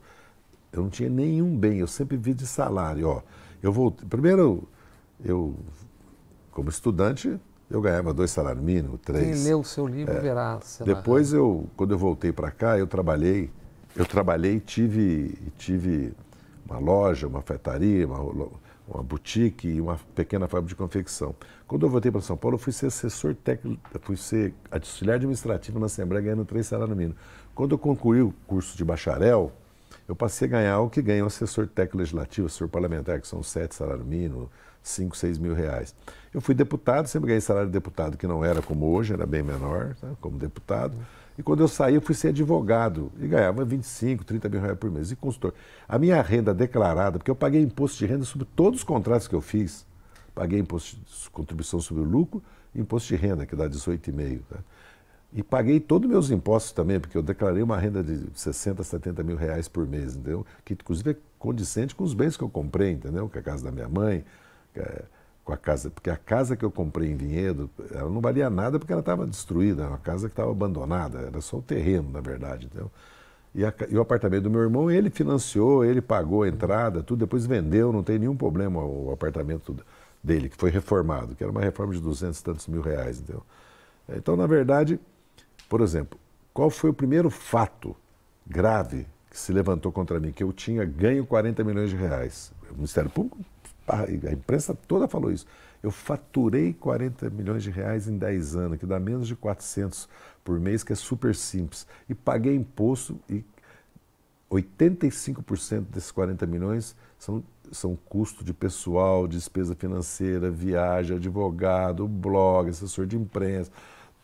Eu não tinha nenhum bem, eu sempre vi de salário. Ó, eu voltei. Primeiro, eu, como estudante, eu ganhava 2 salários mínimos, 3. Quem leu o seu livro verá. Depois, quando eu voltei para cá, eu trabalhei e tive uma loja, uma fataria, uma boutique e uma pequena fábrica de confecção. Quando eu voltei para São Paulo, eu fui ser assessor técnico, fui ser auxiliar administrativo na Assembleia, ganhando 3 salários mínimos. Quando eu concluí o curso de bacharel, eu passei a ganhar o que ganha o assessor técnico legislativo, assessor parlamentar, que são 7 salários mínimos, 5, 6 mil reais. Eu fui deputado, sempre ganhei salário de deputado, que não era como hoje, era bem menor, tá? Como deputado. E quando eu saí, eu fui ser advogado e ganhava 25, 30 mil reais por mês. E consultor. A minha renda declarada, porque eu paguei imposto de renda sobre todos os contratos que eu fiz. Paguei imposto de contribuição sobre o lucro e imposto de renda, que dá 18,5. Tá? E paguei todos os meus impostos também, porque eu declarei uma renda de 60, 70 mil reais por mês, entendeu? Que inclusive é condizente com os bens que eu comprei, entendeu? Com a casa da minha mãe, com a casa, porque a casa que eu comprei em Vinhedo, ela não valia nada porque ela estava destruída, era uma casa que estava abandonada, era só o terreno, na verdade. Então, e o apartamento do meu irmão, ele financiou, ele pagou a entrada, tudo, depois vendeu, não tem nenhum problema o apartamento dele, que foi reformado, que era uma reforma de 200 e tantos mil reais. Entendeu? Então, na verdade, por exemplo, qual foi o primeiro fato grave que se levantou contra mim? Que eu tinha ganho 40 milhões de reais. O Ministério Público... A imprensa toda falou isso. Eu faturei 40 milhões de reais em 10 anos, que dá menos de 400 por mês, que é super simples. E paguei imposto e 85% desses 40 milhões são custo de pessoal, despesa financeira, viagem, advogado, blog, assessor de imprensa.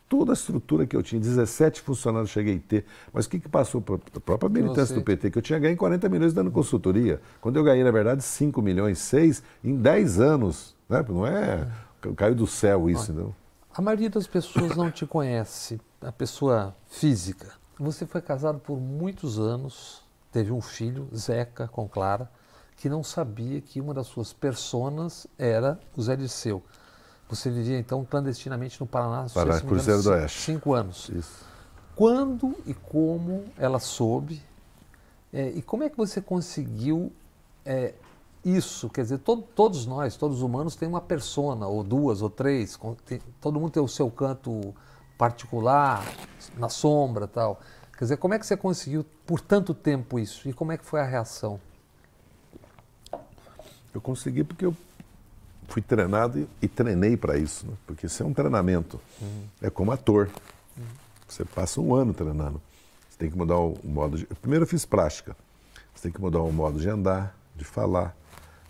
Toda a estrutura que eu tinha, 17 funcionários cheguei a ter. Mas o que passou para a própria militância do PT? Que eu tinha ganho 40 milhões dando consultoria. Quando eu ganhei, na verdade, 5 milhões, 6 em 10 anos. Né? Não é... Caiu do céu isso. Olha, não. A maioria das pessoas não te conhece, a pessoa física. Você foi casado por muitos anos, teve um filho, Zeca, com Clara, que não sabia que uma das suas personas era o Zé Dirceu. Você vivia, então, clandestinamente no Paraná, Cruzeiro do Oeste. 5 anos. Isso. Quando e como ela soube? E como é que você conseguiu isso? Quer dizer, todos nós, todos os humanos, tem uma persona, ou 2 ou 3. Todo mundo tem o seu canto particular, na sombra e tal. Quer dizer, como é que você conseguiu por tanto tempo isso? E como é que foi a reação? Eu consegui porque eu... fui treinado e treinei para isso, né? Porque isso é um treinamento. É como ator. Você passa um ano treinando. Você tem que mudar o modo de... Primeiro eu fiz prática. Você tem que mudar o modo de andar, de falar.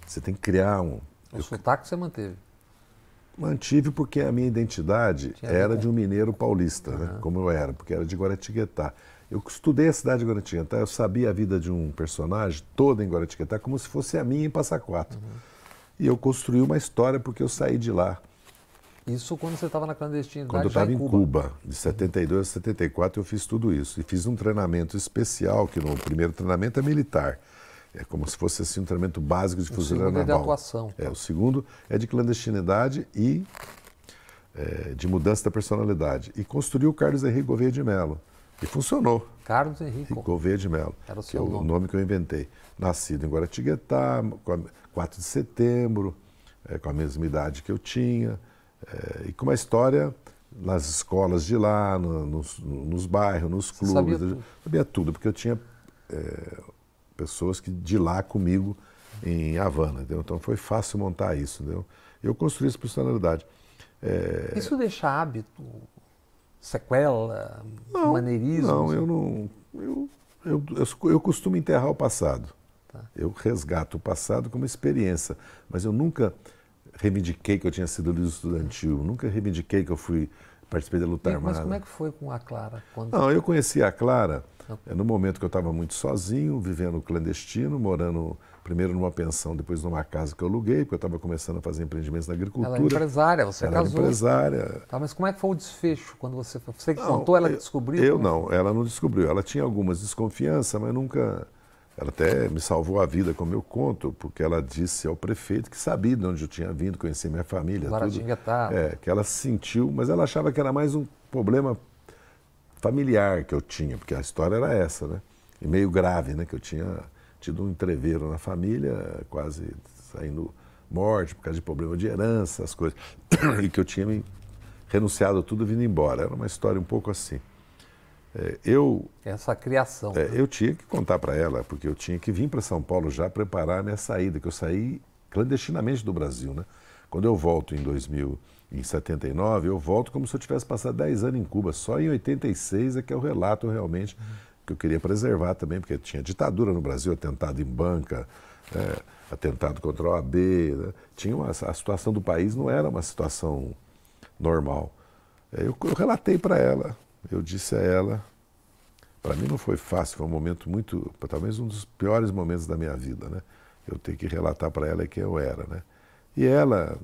Você tem que criar um... O sotaque você manteve? Mantive porque a minha identidade era de um mineiro paulista, né? Como eu era, porque era de Guaratinguetá. Eu estudei a cidade de Guaratinguetá, eu sabia a vida de um personagem toda em Guaratinguetá, como se fosse a minha em Passa Quatro. E eu construí uma história porque eu saí de lá. Isso quando você estava na clandestinidade? Quando eu estava em Cuba, de 72 a 74, eu fiz tudo isso. E fiz um treinamento especial, que no primeiro treinamento é militar. É como se fosse assim, um treinamento básico de fuzileiro naval. O segundo é de atuação. É, o segundo é de clandestinidade e de mudança da personalidade. E construiu o Carlos Henrique Gouveia de Mello. E funcionou. Carlos Henrique Gouveia de Mello. Era o seu nome. É o nome que eu inventei. Nascido em Guaratinguetá, 4 de setembro, com a mesma idade que eu tinha. E com uma história nas escolas de lá, nos bairros, nos clubes. Sabia tudo. Sabia tudo, porque eu tinha... pessoas que de lá comigo em Havana, entendeu? Então foi fácil montar isso, entendeu? Eu construí essa personalidade. Isso deixa hábito, sequela, não, maneirismo? Não, eu não... Eu costumo enterrar o passado. Tá. Eu resgato o passado como experiência, mas eu nunca reivindiquei que eu tinha sido líder estudantil, nunca reivindiquei que eu participei da luta armada. Mas como é que foi com a Clara? Não, eu conheci a Clara... No momento que eu estava muito sozinho, vivendo clandestino, morando primeiro numa pensão, depois numa casa que eu aluguei, porque eu estava começando a fazer empreendimentos na agricultura. Ela é empresária, você ela casou. Ela é empresária. Tá, mas como é que foi o desfecho? Quando você que contou, ela descobriu? Eu não, ela não descobriu. Ela tinha algumas desconfianças, mas nunca... Ela até me salvou a vida, como eu conto, porque ela disse ao prefeito que sabia de onde eu tinha vindo, conhecia minha família. Guaratinguetá. É, que ela sentiu, mas ela achava que era mais um problema familiar que eu tinha, porque a história era essa, né? E meio grave, né? Que eu tinha tido um entreveiro na família, quase saindo morte por causa de problema de herança, as coisas. E que eu tinha me renunciado tudo vindo embora. Era uma história um pouco assim. Essa criação. Eu tinha que contar para ela, porque eu tinha que vir para São Paulo já preparar a minha saída, que eu saí clandestinamente do Brasil, né? Quando eu volto em 1979, eu volto como se eu tivesse passado 10 anos em Cuba. Só em 86 é que é o relato realmente que eu queria preservar também, porque tinha ditadura no Brasil, atentado em banca, atentado contra a OAB. Né? Tinha a situação do país não era uma situação normal. Eu relatei para ela, eu disse a ela, para mim não foi fácil, foi um momento muito, talvez um dos piores momentos da minha vida. Né? Eu tenho que relatar para ela quem eu era, né? E ela,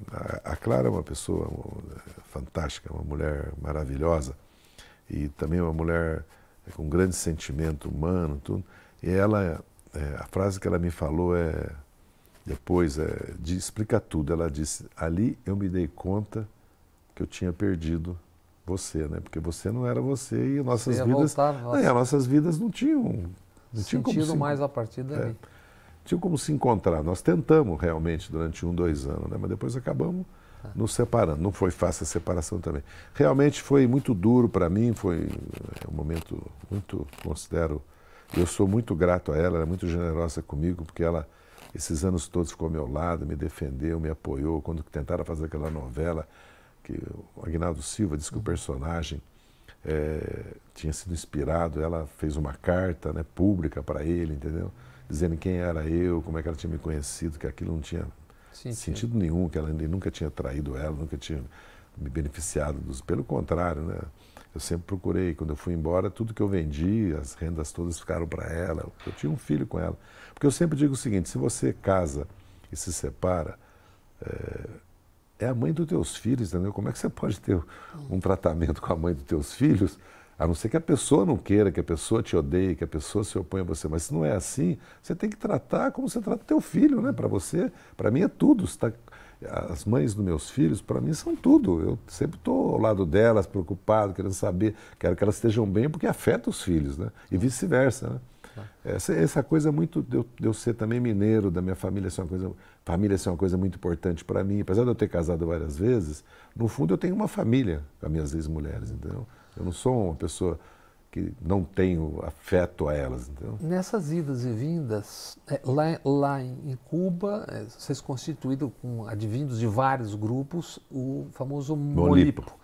a Clara é uma pessoa fantástica, uma mulher maravilhosa e também uma mulher com um grande sentimento humano, tudo. E ela, a frase que ela me falou explica tudo. Ela disse, ali eu me dei conta que eu tinha perdido você, né? Porque você não era você e nossas vidas não tinham sentido mais a partir daí. Tinha como se encontrar. Nós tentamos realmente durante 1, 2 anos, né? Mas depois acabamos nos separando. Não foi fácil a separação também. Realmente foi muito duro para mim, foi um momento muito, considero... Eu sou muito grato a ela, ela é muito generosa comigo, porque ela, esses anos todos, ficou ao meu lado, me defendeu, me apoiou. Quando tentaram fazer aquela novela, que o Aguinaldo Silva disse que o personagem tinha sido inspirado, ela fez uma carta, né, pública para ele, entendeu? Dizendo quem era eu, como é que ela tinha me conhecido, que aquilo não tinha sentido nenhum, que ela nunca tinha traído ela, nunca tinha me beneficiado dos... Pelo contrário, né? Eu sempre procurei, quando eu fui embora, tudo que eu vendi, as rendas todas ficaram para ela. Eu tinha um filho com ela. Porque eu sempre digo o seguinte, se você casa e se separa, é a mãe dos teus filhos, entendeu? Como é que você pode ter um tratamento com a mãe dos teus filhos? A não ser que a pessoa não queira, que a pessoa te odeie, que a pessoa se oponha a você. Mas se não é assim, você tem que tratar como você trata teu filho, né? Para você, para mim é tudo. As mães dos meus filhos, para mim, são tudo. Eu sempre estou ao lado delas, preocupado, querendo saber, quero que elas estejam bem, porque afeta os filhos, né? E vice-versa, né? Essa coisa muito de eu ser também mineiro, da minha família ser uma coisa... Família ser uma coisa muito importante para mim. Apesar de eu ter casado várias vezes, no fundo eu tenho uma família com as minhas ex-mulheres, entendeu? Eu não sou uma pessoa que não tenho afeto a elas, entendeu? Nessas idas e vindas, lá em Cuba, vocês constituíram, advindos de vários grupos, o famoso Molipo.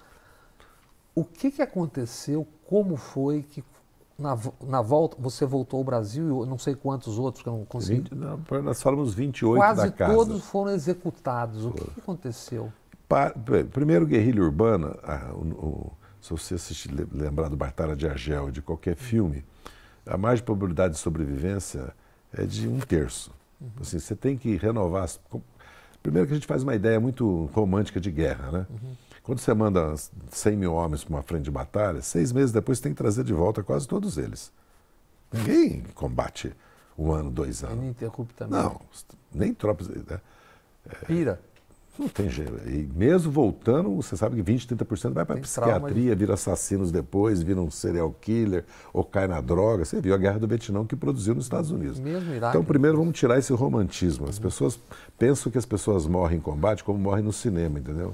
O que aconteceu? Como foi que na volta, você voltou ao Brasil, eu não sei quantos outros que eu não consegui... Nós falamos 28 da casa. Quase todos foram executados. O que aconteceu? Primeiro, guerrilha urbana, se você assistir, lembrar do Batalha de Argel e de qualquer filme, a margem de probabilidade de sobrevivência é de 1/3. Assim, você tem que renovar. Primeiro que a gente faz uma ideia muito romântica de guerra, né? Quando você manda 100 mil homens para uma frente de batalha, 6 meses depois você tem que trazer de volta quase todos eles. Ninguém combate 1 ano, 2 anos. Ininterruptamente. Não, nem tropas. Né? Pira. Não tem jeito. E mesmo voltando, você sabe que 20, 30% vai para a psiquiatria, vira assassinos depois, vira um serial killer, ou cai na droga. Você viu a guerra do Vietnã que produziu nos Estados Unidos. Mesmo Iraque. Então, primeiro, vamos tirar esse romantismo. As pessoas pensam que as pessoas morrem em combate como morrem no cinema, entendeu?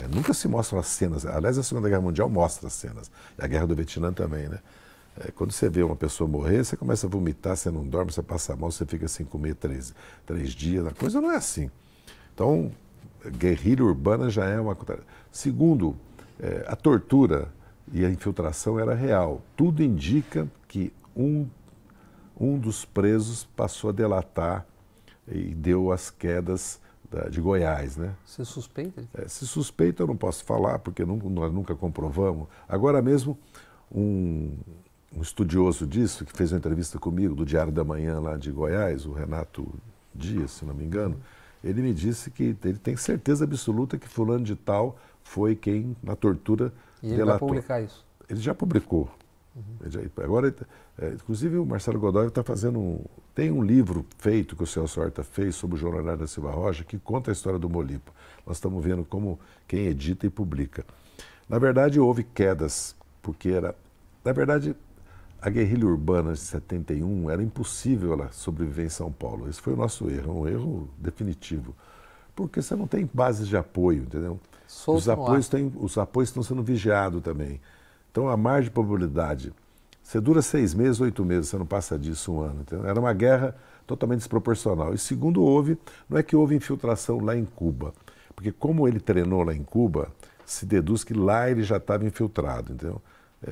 É, nunca se mostram as cenas. Aliás, a Segunda Guerra Mundial mostra as cenas. E a guerra do Vietnã também, né? É, quando você vê uma pessoa morrer, você começa a vomitar, você não dorme, você passa mal, você fica sem comer 3 dias. A coisa não é assim. Então, guerrilha urbana já é uma... Segundo, a tortura e a infiltração era real. Tudo indica que um dos presos passou a delatar e deu as quedas de Goiás, né? Você suspeita? Se suspeita, eu não posso falar, porque nós nunca comprovamos. Agora mesmo, um estudioso disso, que fez uma entrevista comigo, do Diário da Manhã, lá de Goiás, o Renato Dias, se não me engano, ele me disse que ele tem certeza absoluta que fulano de tal foi quem, na tortura, delatou. E ele vai publicar isso? Ele já publicou. Ele já, agora, inclusive, o Marcelo Godoy está fazendo tem um livro feito que o Celso Horta fez sobre o João Leonardo da Silva Rocha, que conta a história do Molipo. Nós estamos vendo como quem edita e publica. Na verdade, houve quedas, porque era... Na verdade, a guerrilha urbana de 71 era impossível ela sobreviver em São Paulo. Esse foi o nosso erro, um erro definitivo. Porque você não tem bases de apoio, entendeu? Os apoios estão sendo vigiados também. Então, a margem de probabilidade, você dura 6 meses, 8 meses, você não passa disso 1 ano. Entendeu? Era uma guerra totalmente desproporcional. E segundo, não é que houve infiltração lá em Cuba. Porque como ele treinou lá em Cuba, se deduz que lá ele já estava infiltrado, entendeu?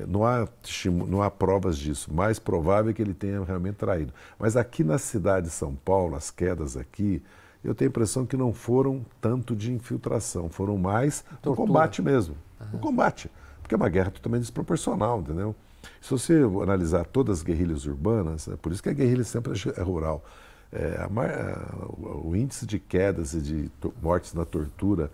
Não há provas disso, mais provável é que ele tenha realmente traído. Mas aqui na cidade de São Paulo, as quedas aqui, eu tenho a impressão que não foram tanto de infiltração, foram mais o combate mesmo. O combate, porque é uma guerra totalmente desproporcional, entendeu? Se você analisar todas as guerrilhas urbanas, por isso que a guerrilha sempre é rural, o índice de quedas e de mortes na tortura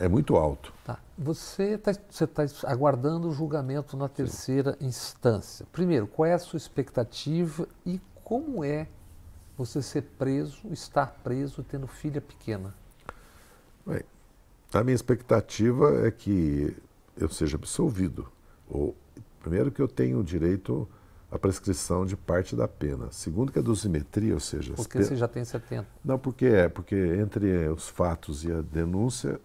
é muito alto. Tá. Você está aguardando o julgamento na terceira instância. Primeiro, qual é a sua expectativa e como é você ser preso, estar preso, tendo filha pequena? Bem, a minha expectativa é que eu seja absolvido. Primeiro, que eu tenha o direito... a prescrição de parte da pena. Segundo, que a dosimetria, ou seja... Porque você já tem 70. Não, porque entre os fatos e a denúncia,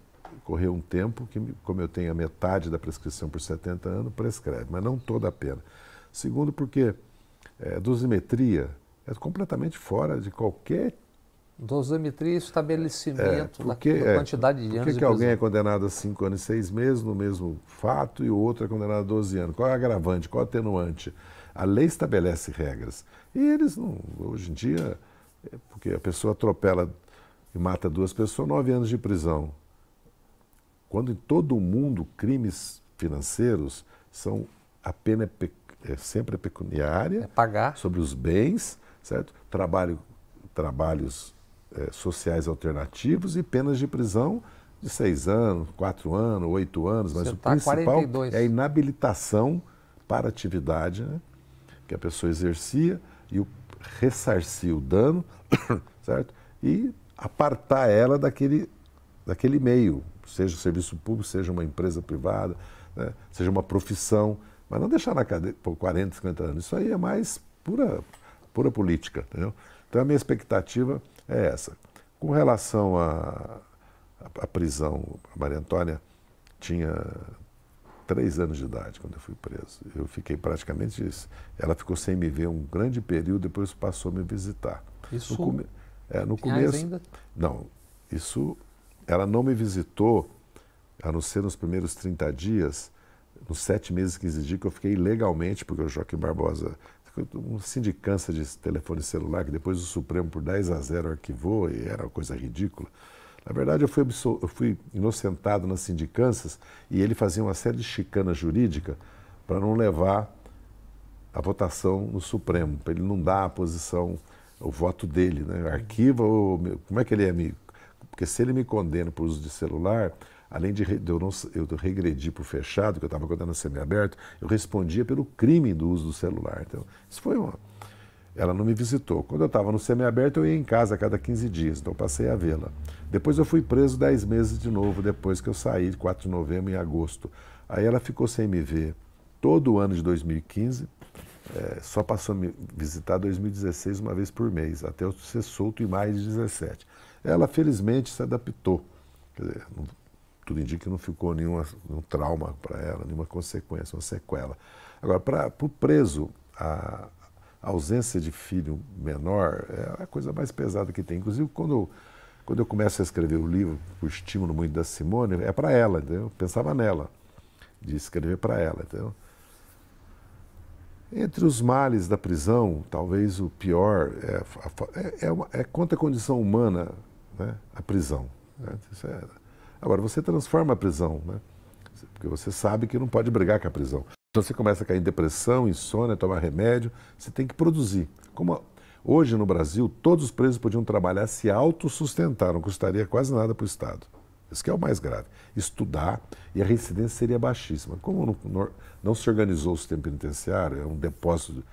correu um tempo que, como eu tenho a metade da prescrição por 70 anos, prescreve, mas não toda a pena. Segundo, porque a dosimetria é completamente fora de qualquer... Dosimetria e estabelecimento da quantidade de anos. Por que alguém é condenado a 5 anos e 6 meses no mesmo fato e o outro é condenado a 12 anos? Qual é o agravante? Qual é o atenuante? A lei estabelece regras. E eles não... Hoje em dia, porque a pessoa atropela e mata 2 pessoas, 9 anos de prisão. Quando em todo o mundo crimes financeiros são... A pena sempre é pecuniária. É pagar. Sobre os bens, certo? Trabalhos sociais alternativos e penas de prisão de 6 anos, 4 anos, 8 anos. Mas o principal 42. É a inabilitação para atividade, né? Que a pessoa exercia e ressarcia o dano, certo? E apartar ela daquele meio, seja o serviço público, seja uma empresa privada, né? Seja uma profissão, mas não deixar na cadeia por 40, 50 anos. Isso aí é mais pura política, entendeu? Então a minha expectativa é essa. Com relação à prisão, a Maria Antônia tinha 3 anos de idade quando eu fui preso. Eu fiquei praticamente isso. Ela ficou sem me ver um grande período, depois passou a me visitar. Isso no começo ainda? Não, isso ela não me visitou, a não ser nos primeiros 30 dias, nos 7 meses, 15 dias que eu fiquei ilegalmente, porque o Joaquim Barbosa, uma sindicância de telefone celular, que depois o Supremo por 10-0 arquivou, e era uma coisa ridícula. Na verdade, eu fui inocentado nas sindicâncias e ele fazia uma série de chicanas jurídicas para não levar a votação no Supremo, para ele não dar a posição, o voto dele, né? Arquiva, como é que ele é amigo? Porque se ele me condena por uso de celular, além de eu regredir para o fechado, que eu estava condenado a semiaberto, eu respondia pelo crime do uso do celular. Então, isso foi uma... Ela não me visitou. Quando eu estava no semiaberto, eu ia em casa a cada 15 dias, então eu passei a vê-la. Depois eu fui preso 10 meses de novo, depois que eu saí, 4 de novembro, em agosto. Aí ela ficou sem me ver todo o ano de 2015, só passou a me visitar 2016 uma vez por mês, até eu ser solto em maio de 2017. Ela, felizmente, se adaptou. Quer dizer, tudo indica que não ficou nenhum trauma para ela, nenhuma consequência, uma sequela. Agora, para o preso, a ausência de filho menor é a coisa mais pesada que tem. Inclusive, quando eu começo a escrever o livro, o estímulo muito da Simone, é para ela, entendeu? Eu pensava nela, de escrever para ela, entendeu? Entre os males da prisão, talvez o pior é contra a condição humana, né? A prisão. Né? Isso é... Agora, você transforma a prisão, né? Porque você sabe que não pode brigar com a prisão. Então você começa a cair em depressão, insônia, tomar remédio, você tem que produzir. Como hoje no Brasil, todos os presos podiam trabalhar, se autossustentar, não custaria quase nada para o Estado. Isso que é o mais grave. Estudar, e a reincidência seria baixíssima. Como não se organizou o sistema penitenciário, é um depósito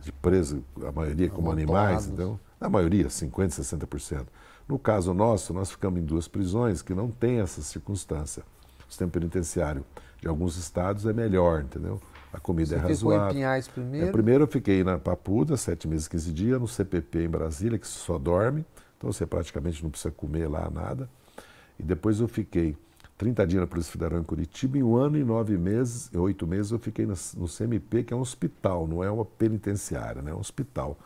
de presos, a maioria como animais, então, na maioria, 50%, 60%. No caso nosso, nós ficamos em duas prisões que não tem essa circunstância. O sistema penitenciário de alguns estados é melhor, entendeu? A comida é razoável. Você ficou em Pinhais primeiro? Primeiro eu fiquei na Papuda, 7 meses e 15 dias, no CPP em Brasília, que só dorme, então você praticamente não precisa comer lá nada. E depois eu fiquei 30 dias na Polícia Federal em Curitiba, e 1 ano e 9 meses, 8 meses eu fiquei no CMP, que é um hospital, não é uma penitenciária, né? É um hospital.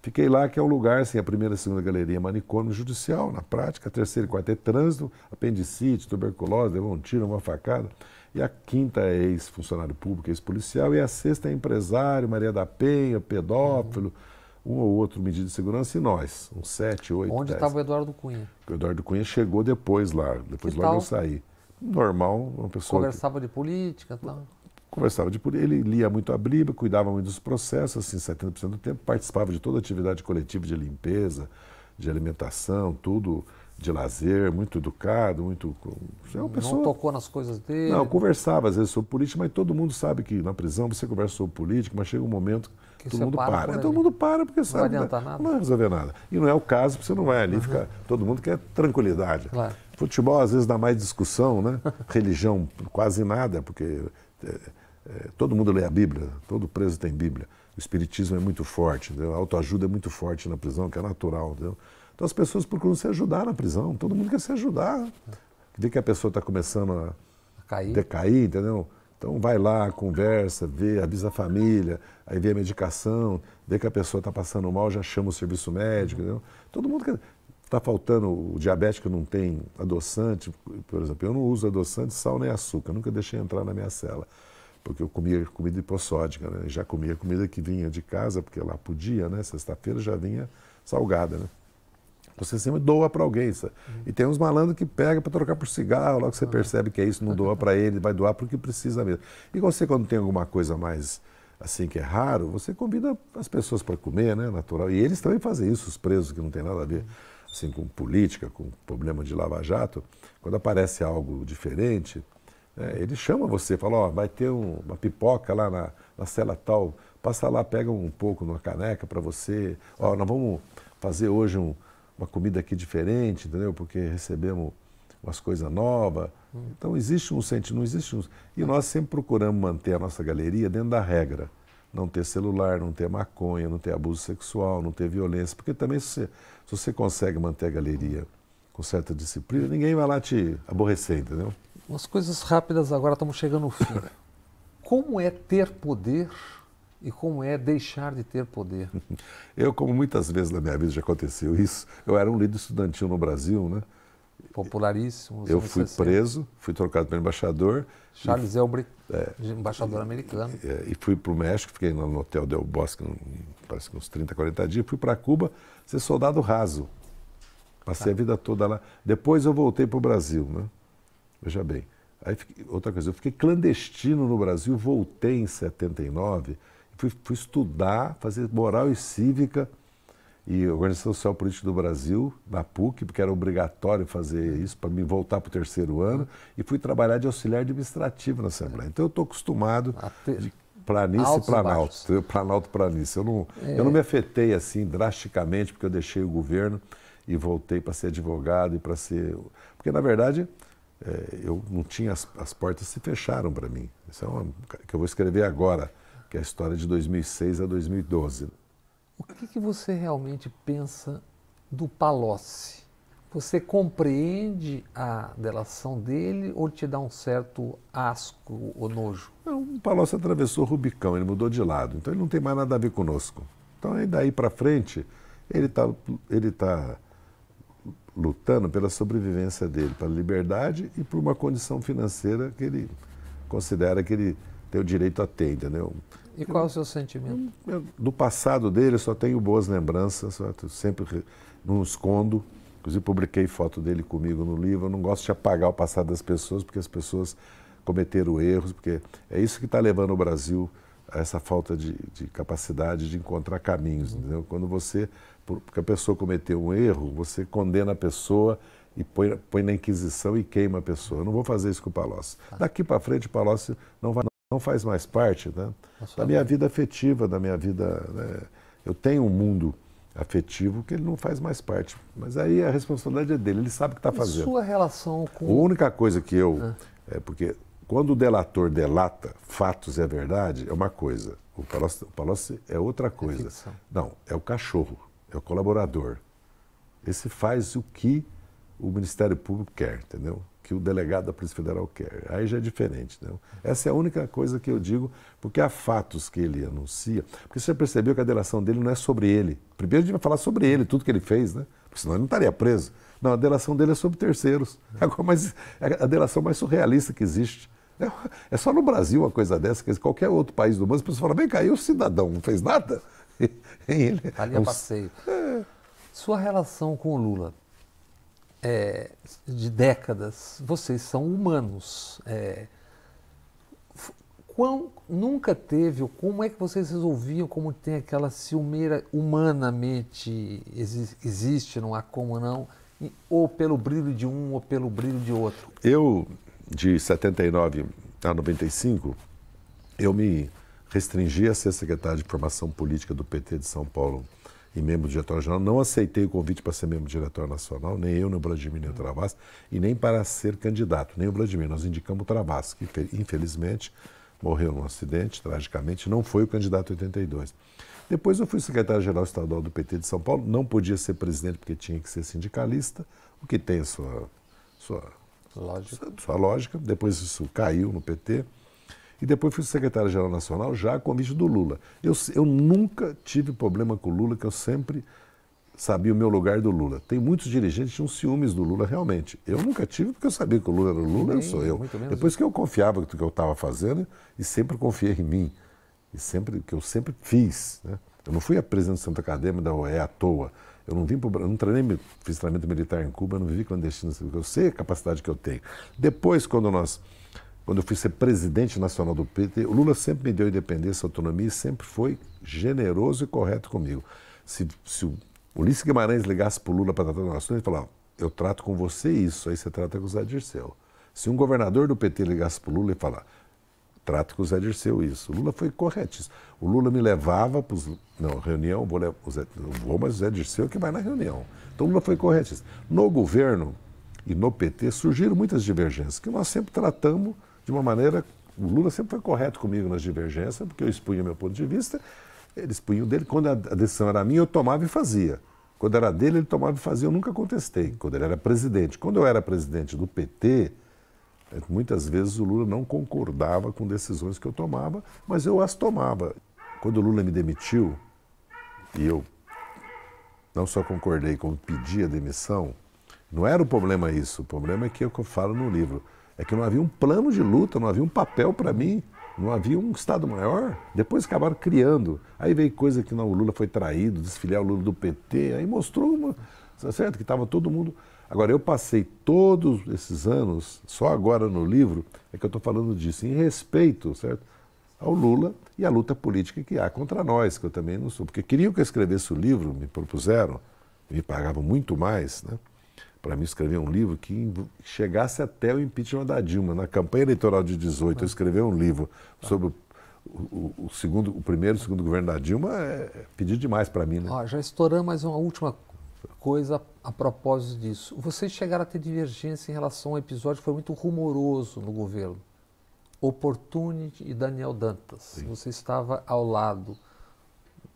Fiquei lá, que é um lugar, assim, a primeira e segunda galeria, manicômio judicial, na prática, a terceira e quarta é trânsito, apendicite, tuberculose, levou um tiro, uma facada, e a quinta é ex-funcionário público, ex-policial, e a sexta é empresário, Maria da Penha, pedófilo, um ou outro medida de segurança, e nós, uns 7, 8, 10. Onde estava o Eduardo Cunha? O Eduardo Cunha chegou depois lá, logo eu saí. Normal, uma pessoa... Conversava de política e tal? Conversava de política, ele lia muito a Bíblia, cuidava muito dos processos, assim, 70% do tempo, participava de toda a atividade coletiva de limpeza, de alimentação, tudo, de lazer, muito educado, muito... É uma pessoa... Não tocou nas coisas dele? Não, conversava às vezes sobre política, mas todo mundo sabe que na prisão você conversa sobre política, mas chega um momento que todo mundo para. Todo mundo para porque sabe, não vai adiantar nada. Não vai resolver nada. E não é o caso, porque você não vai ali ficar... Todo mundo quer tranquilidade. Claro. Futebol às vezes dá mais discussão, né? Religião quase nada, porque... todo mundo lê a Bíblia, todo preso tem Bíblia. O espiritismo é muito forte, entendeu? A autoajuda é muito forte na prisão, que é natural, entendeu? Então as pessoas procuram se ajudar na prisão, todo mundo quer se ajudar. Vê que a pessoa está começando a decair, entendeu? Então vai lá, conversa, vê, avisa a família, aí vê a medicação, vê que a pessoa está passando mal, já chama o serviço médico, entendeu? Todo mundo quer... Está faltando o diabético, não tem adoçante, por exemplo, eu não uso adoçante, sal nem açúcar, nunca deixei entrar na minha cela, porque eu comia comida hipossódica, né? Já comia comida que vinha de casa, porque lá podia, né? Sexta-feira já vinha salgada, né? Você sempre doa para alguém, sabe? E tem uns malandros que pega para trocar por cigarro, logo você percebe que é isso, não doa para ele, vai doar porque precisa mesmo. E você, quando tem alguma coisa mais... assim que é raro, você convida as pessoas para comer, né? Natural. E eles também fazem isso, os presos, que não tem nada a ver assim, com política, com problema de lava-jato. Quando aparece algo diferente, né? Ele chama você, fala, ó, vai ter uma pipoca lá na cela tal, passa lá, pega um pouco numa caneca para você. Ó, nós vamos fazer hoje uma comida aqui diferente, entendeu? Porque recebemos umas coisas novas. Então, existe um sentido, não existe um... E nós sempre procuramos manter a nossa galeria dentro da regra. Não ter celular, não ter maconha, não ter abuso sexual, não ter violência. Porque também, se você consegue manter a galeria com certa disciplina, ninguém vai lá te aborrecer, entendeu? Umas coisas rápidas agora, estamos chegando ao fim. Como é ter poder e como é deixar de ter poder? Eu, como muitas vezes na minha vida já aconteceu isso, eu era um líder estudantil no Brasil, né? Popularíssimo. Eu fui preso, fui trocado pelo embaixador. Charles Elbrick, embaixador americano. E fui para o México, fiquei no hotel Del Bosque, parece que uns 30, 40 dias. Fui para Cuba ser soldado raso. Passei a vida toda lá. Depois eu voltei para o Brasil, né? Veja bem. Aí fiquei, outra coisa, eu fiquei clandestino no Brasil, voltei em 79, fui estudar, fazer moral e cívica e organização social política do Brasil, na PUC, porque era obrigatório fazer isso para me voltar para o terceiro ano, e fui trabalhar de auxiliar administrativo na Assembleia. Então eu estou acostumado de planície e planalto, planície. Eu não me afetei assim drasticamente, porque eu deixei o governo e voltei para ser advogado e para ser... Porque, na verdade... eu não tinha, as portas se fecharam para mim. Isso é uma que eu vou escrever agora, que é a história de 2006 a 2012. O que você realmente pensa do Palocci? Você compreende a delação dele ou te dá um certo asco ou nojo? Não, o Palocci atravessou o Rubicão, ele mudou de lado, então ele não tem mais nada a ver conosco. Então aí daí para frente, ele tá lutando pela sobrevivência dele, pela liberdade e por uma condição financeira que ele considera que ele tem o direito a ter, entendeu? E qual é o seu sentimento? Do passado dele, eu só tenho boas lembranças, sempre não escondo, inclusive publiquei foto dele comigo no livro, eu não gosto de apagar o passado das pessoas, porque as pessoas cometeram erros, porque é isso que está levando o Brasil a essa falta de capacidade de encontrar caminhos, entendeu? Quando você... Porque a pessoa cometeu um erro, você condena a pessoa e põe na Inquisição e queima a pessoa. Eu não vou fazer isso com o Palocci. Daqui para frente, o Palocci não faz mais parte, né, da minha vida afetiva, da minha vida... Né? Eu tenho um mundo afetivo que ele não faz mais parte. Mas aí a responsabilidade é dele, ele sabe o que está fazendo. E sua relação com... A única coisa que eu... É porque quando o delator delata fatos e a verdade, é uma coisa. O Palocci é outra coisa. É não, é o cachorro. É o colaborador. Esse faz o que o Ministério Público quer, entendeu? Que o delegado da Polícia Federal quer. Aí já é diferente, entendeu? Essa é a única coisa que eu digo, porque há fatos que ele anuncia. Porque você percebeu que a delação dele não é sobre ele. Primeiro a gente vai falar sobre ele, tudo que ele fez, né? Porque senão ele não estaria preso. Não, a delação dele é sobre terceiros. É a delação mais surrealista que existe. É só no Brasil uma coisa dessa, que qualquer outro país do mundo, as pessoas falam, vem cá, e o cidadão não fez nada? Ali é passeio. Sua relação com o Lula é de décadas, vocês são humanos. Nunca teve, ou como é que vocês resolviam, como tem aquela ciumeira humanamente existe, não há como não, ou pelo brilho de um ou pelo brilho de outro? Eu, de 79 a 95, eu me restringi a ser secretário de Formação Política do PT de São Paulo e membro do Diretório Geral. Não aceitei o convite para ser membro do Diretório Nacional, nem eu, nem o Vladimir, nem o Travassos, e nem para ser candidato, nem o Vladimir. Nós indicamos o Travassos, que infelizmente morreu num acidente, tragicamente, não foi o candidato em 82. Depois eu fui secretário-geral estadual do PT de São Paulo, não podia ser presidente porque tinha que ser sindicalista, o que tem a sua lógica. Depois isso caiu no PT. E depois fui secretário-geral nacional, já a convite do Lula. Eu nunca tive problema com o Lula, que eu sempre sabia o meu lugar do Lula. Tem muitos dirigentes que tinham ciúmes do Lula, realmente. Eu nunca tive, porque eu sabia que o Lula era o Lula, eu sou eu. Depois que eu confiava no que eu estava fazendo, e sempre confiei em mim, e sempre que eu sempre fiz. Né? Eu não fui a presidente do Centro Acadêmico da OE à toa. Eu não vim para o Brasil, não treinei, fiz treinamento militar em Cuba, não vivi clandestino, eu sei a capacidade que eu tenho. Depois, quando eu fui ser presidente nacional do PT, o Lula sempre me deu independência, autonomia e sempre foi generoso e correto comigo. Se o Ulisses Guimarães ligasse para o Lula para tratar do assunto, ele falava, eu trato com você isso, aí você trata com o José Dirceu. Se um governador do PT ligasse para o Lula e falava, trato com o José Dirceu isso. O Lula foi corretíssimo. O Lula me levava para reunião, mas o José Dirceu é que vai na reunião. Então o Lula foi corretíssimo. No governo e no PT surgiram muitas divergências, que nós sempre tratamos de uma maneira, o Lula sempre foi correto comigo nas divergências, porque eu expunha o meu ponto de vista, ele expunha o dele. Quando a decisão era minha, eu tomava e fazia. Quando era dele, ele tomava e fazia. Eu nunca contestei, quando ele era presidente. Quando eu era presidente do PT, muitas vezes o Lula não concordava com decisões que eu tomava, mas eu as tomava. Quando o Lula me demitiu, e eu não só concordei, como pedi a demissão, não era o problema isso. O problema é que é o que eu falo no livro. É que não havia um plano de luta, não havia um papel para mim, não havia um Estado maior. Depois acabaram criando. Aí veio coisa que não, o Lula foi traído, desfiliar o Lula do PT, aí mostrou 60, que estava todo mundo... Agora, eu passei todos esses anos, só agora no livro, é que eu estou falando disso, em respeito, certo? Ao Lula e à luta política que há contra nós, que eu também não sou. Porque queriam que eu escrevesse o livro, me propuseram, me pagavam muito mais, né? Para mim escrever um livro que chegasse até o impeachment da Dilma. Na campanha eleitoral de 18, eu escrever um livro sobre o primeiro e o segundo governo da Dilma é pedir demais para mim, né? Ó, já estouramos, mas uma última coisa a propósito disso. Vocês chegaram a ter divergência em relação a um episódio que foi muito rumoroso no governo. Opportunity e Daniel Dantas. Sim. Você estava ao lado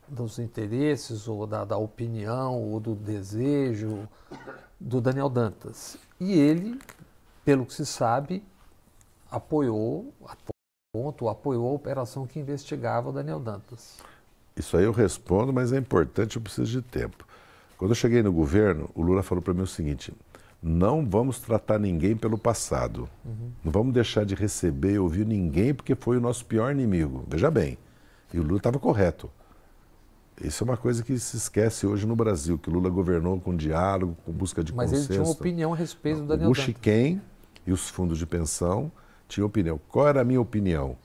dos interesses ou da opinião ou do desejo do Daniel Dantas. E ele, pelo que se sabe, apoiou, apoiou a operação que investigava o Daniel Dantas. Isso aí eu respondo, mas é importante, eu preciso de tempo. Quando eu cheguei no governo, o Lula falou para mim o seguinte: não vamos tratar ninguém pelo passado. Uhum. Não vamos deixar de receber e ouvir ninguém porque foi o nosso pior inimigo. Veja bem, e o Lula estava correto. Isso é uma coisa que se esquece hoje no Brasil, que o Lula governou com diálogo, com busca de consenso. Mas ele tinha uma opinião a respeito do Daniel Dantas. O Chiquem e os fundos de pensão tinham opinião. Qual era a minha opinião?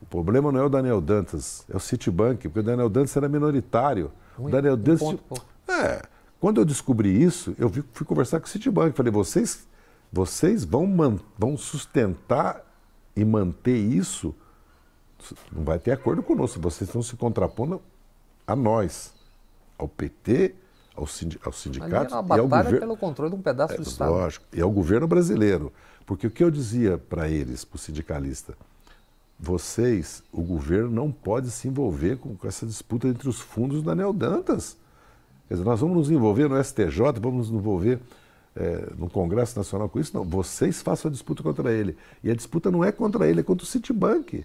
O problema não é o Daniel Dantas, é o Citibank, porque o Daniel Dantas era minoritário. O Daniel Dantas... Quando eu descobri isso, eu fui conversar com o Citibank. Falei, vocês vão sustentar e manter isso? Não vai ter acordo conosco. Vocês estão se contrapondo a nós, ao PT, aos sindicatos e ao governo. É uma batalha pelo controle de um pedaço do Estado. Lógico, e ao governo brasileiro. Porque o que eu dizia para eles, para o sindicalista, o governo não pode se envolver com essa disputa entre os fundos do Daniel Dantas. Quer dizer, nós vamos nos envolver no STJ, vamos nos envolver no Congresso Nacional com isso. Não, vocês façam a disputa contra ele. E a disputa não é contra ele, é contra o Citibank.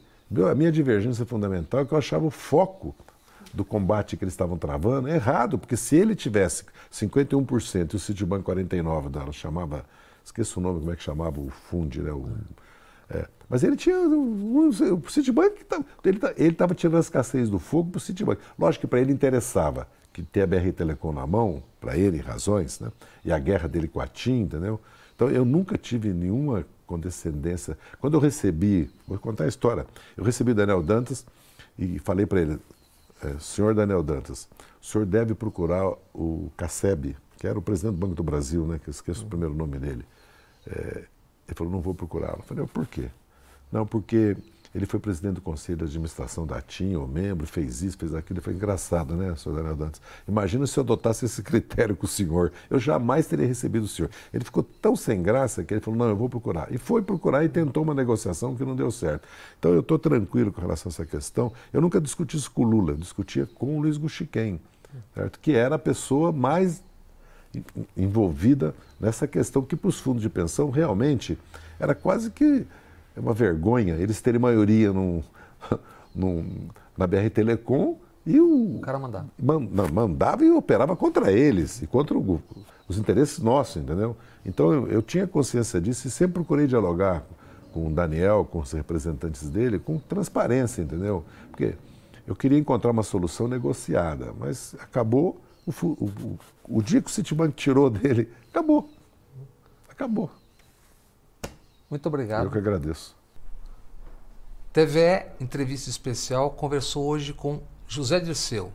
A minha divergência fundamental é que eu achava o foco do combate que eles estavam travando errado, porque se ele tivesse 51% e o Citibank 49%, chamava, esqueço o nome, como é que chamava o fundo, né? Mas ele tinha... O Citibank, ele estava tirando as escassez do fogo para o Citibank. Lógico que para ele interessava que ter a BR Telecom na mão, para ele, razões, né? E a guerra dele com a TIM, entendeu? Então, eu nunca tive nenhuma condescendência. Quando eu recebi, vou contar a história, eu recebi Daniel Dantas e falei para ele, senhor Daniel Dantas, o senhor deve procurar o Caseb, que era o presidente do Banco do Brasil, né? Que eu esqueço o primeiro nome dele. Ele falou, não vou procurá-lo. Eu falei, por quê? Não, porque... Ele foi presidente do Conselho de Administração da TIM, ou membro, fez isso, fez aquilo. Foi engraçado, né, senhor Daniel Dantas? Imagina se eu adotasse esse critério com o senhor. Eu jamais teria recebido o senhor. Ele ficou tão sem graça que ele falou, não, eu vou procurar. E foi procurar e tentou uma negociação que não deu certo. Então, eu estou tranquilo com relação a essa questão. Eu nunca discuti isso com o Lula, eu discutia com o Luiz Guxiquem, certo? Que era a pessoa mais envolvida nessa questão, que para os fundos de pensão realmente era quase que... É uma vergonha eles terem maioria na BR Telecom e o cara mandava e operava contra eles e contra os interesses nossos, entendeu? Então eu tinha consciência disso e sempre procurei dialogar com o Daniel, com os representantes dele, com transparência, entendeu? Porque eu queria encontrar uma solução negociada, mas acabou, o dia que o Citibank tirou dele, acabou. Acabou. Muito obrigado. Eu que agradeço. TVE Entrevista Especial conversou hoje com José Dirceu.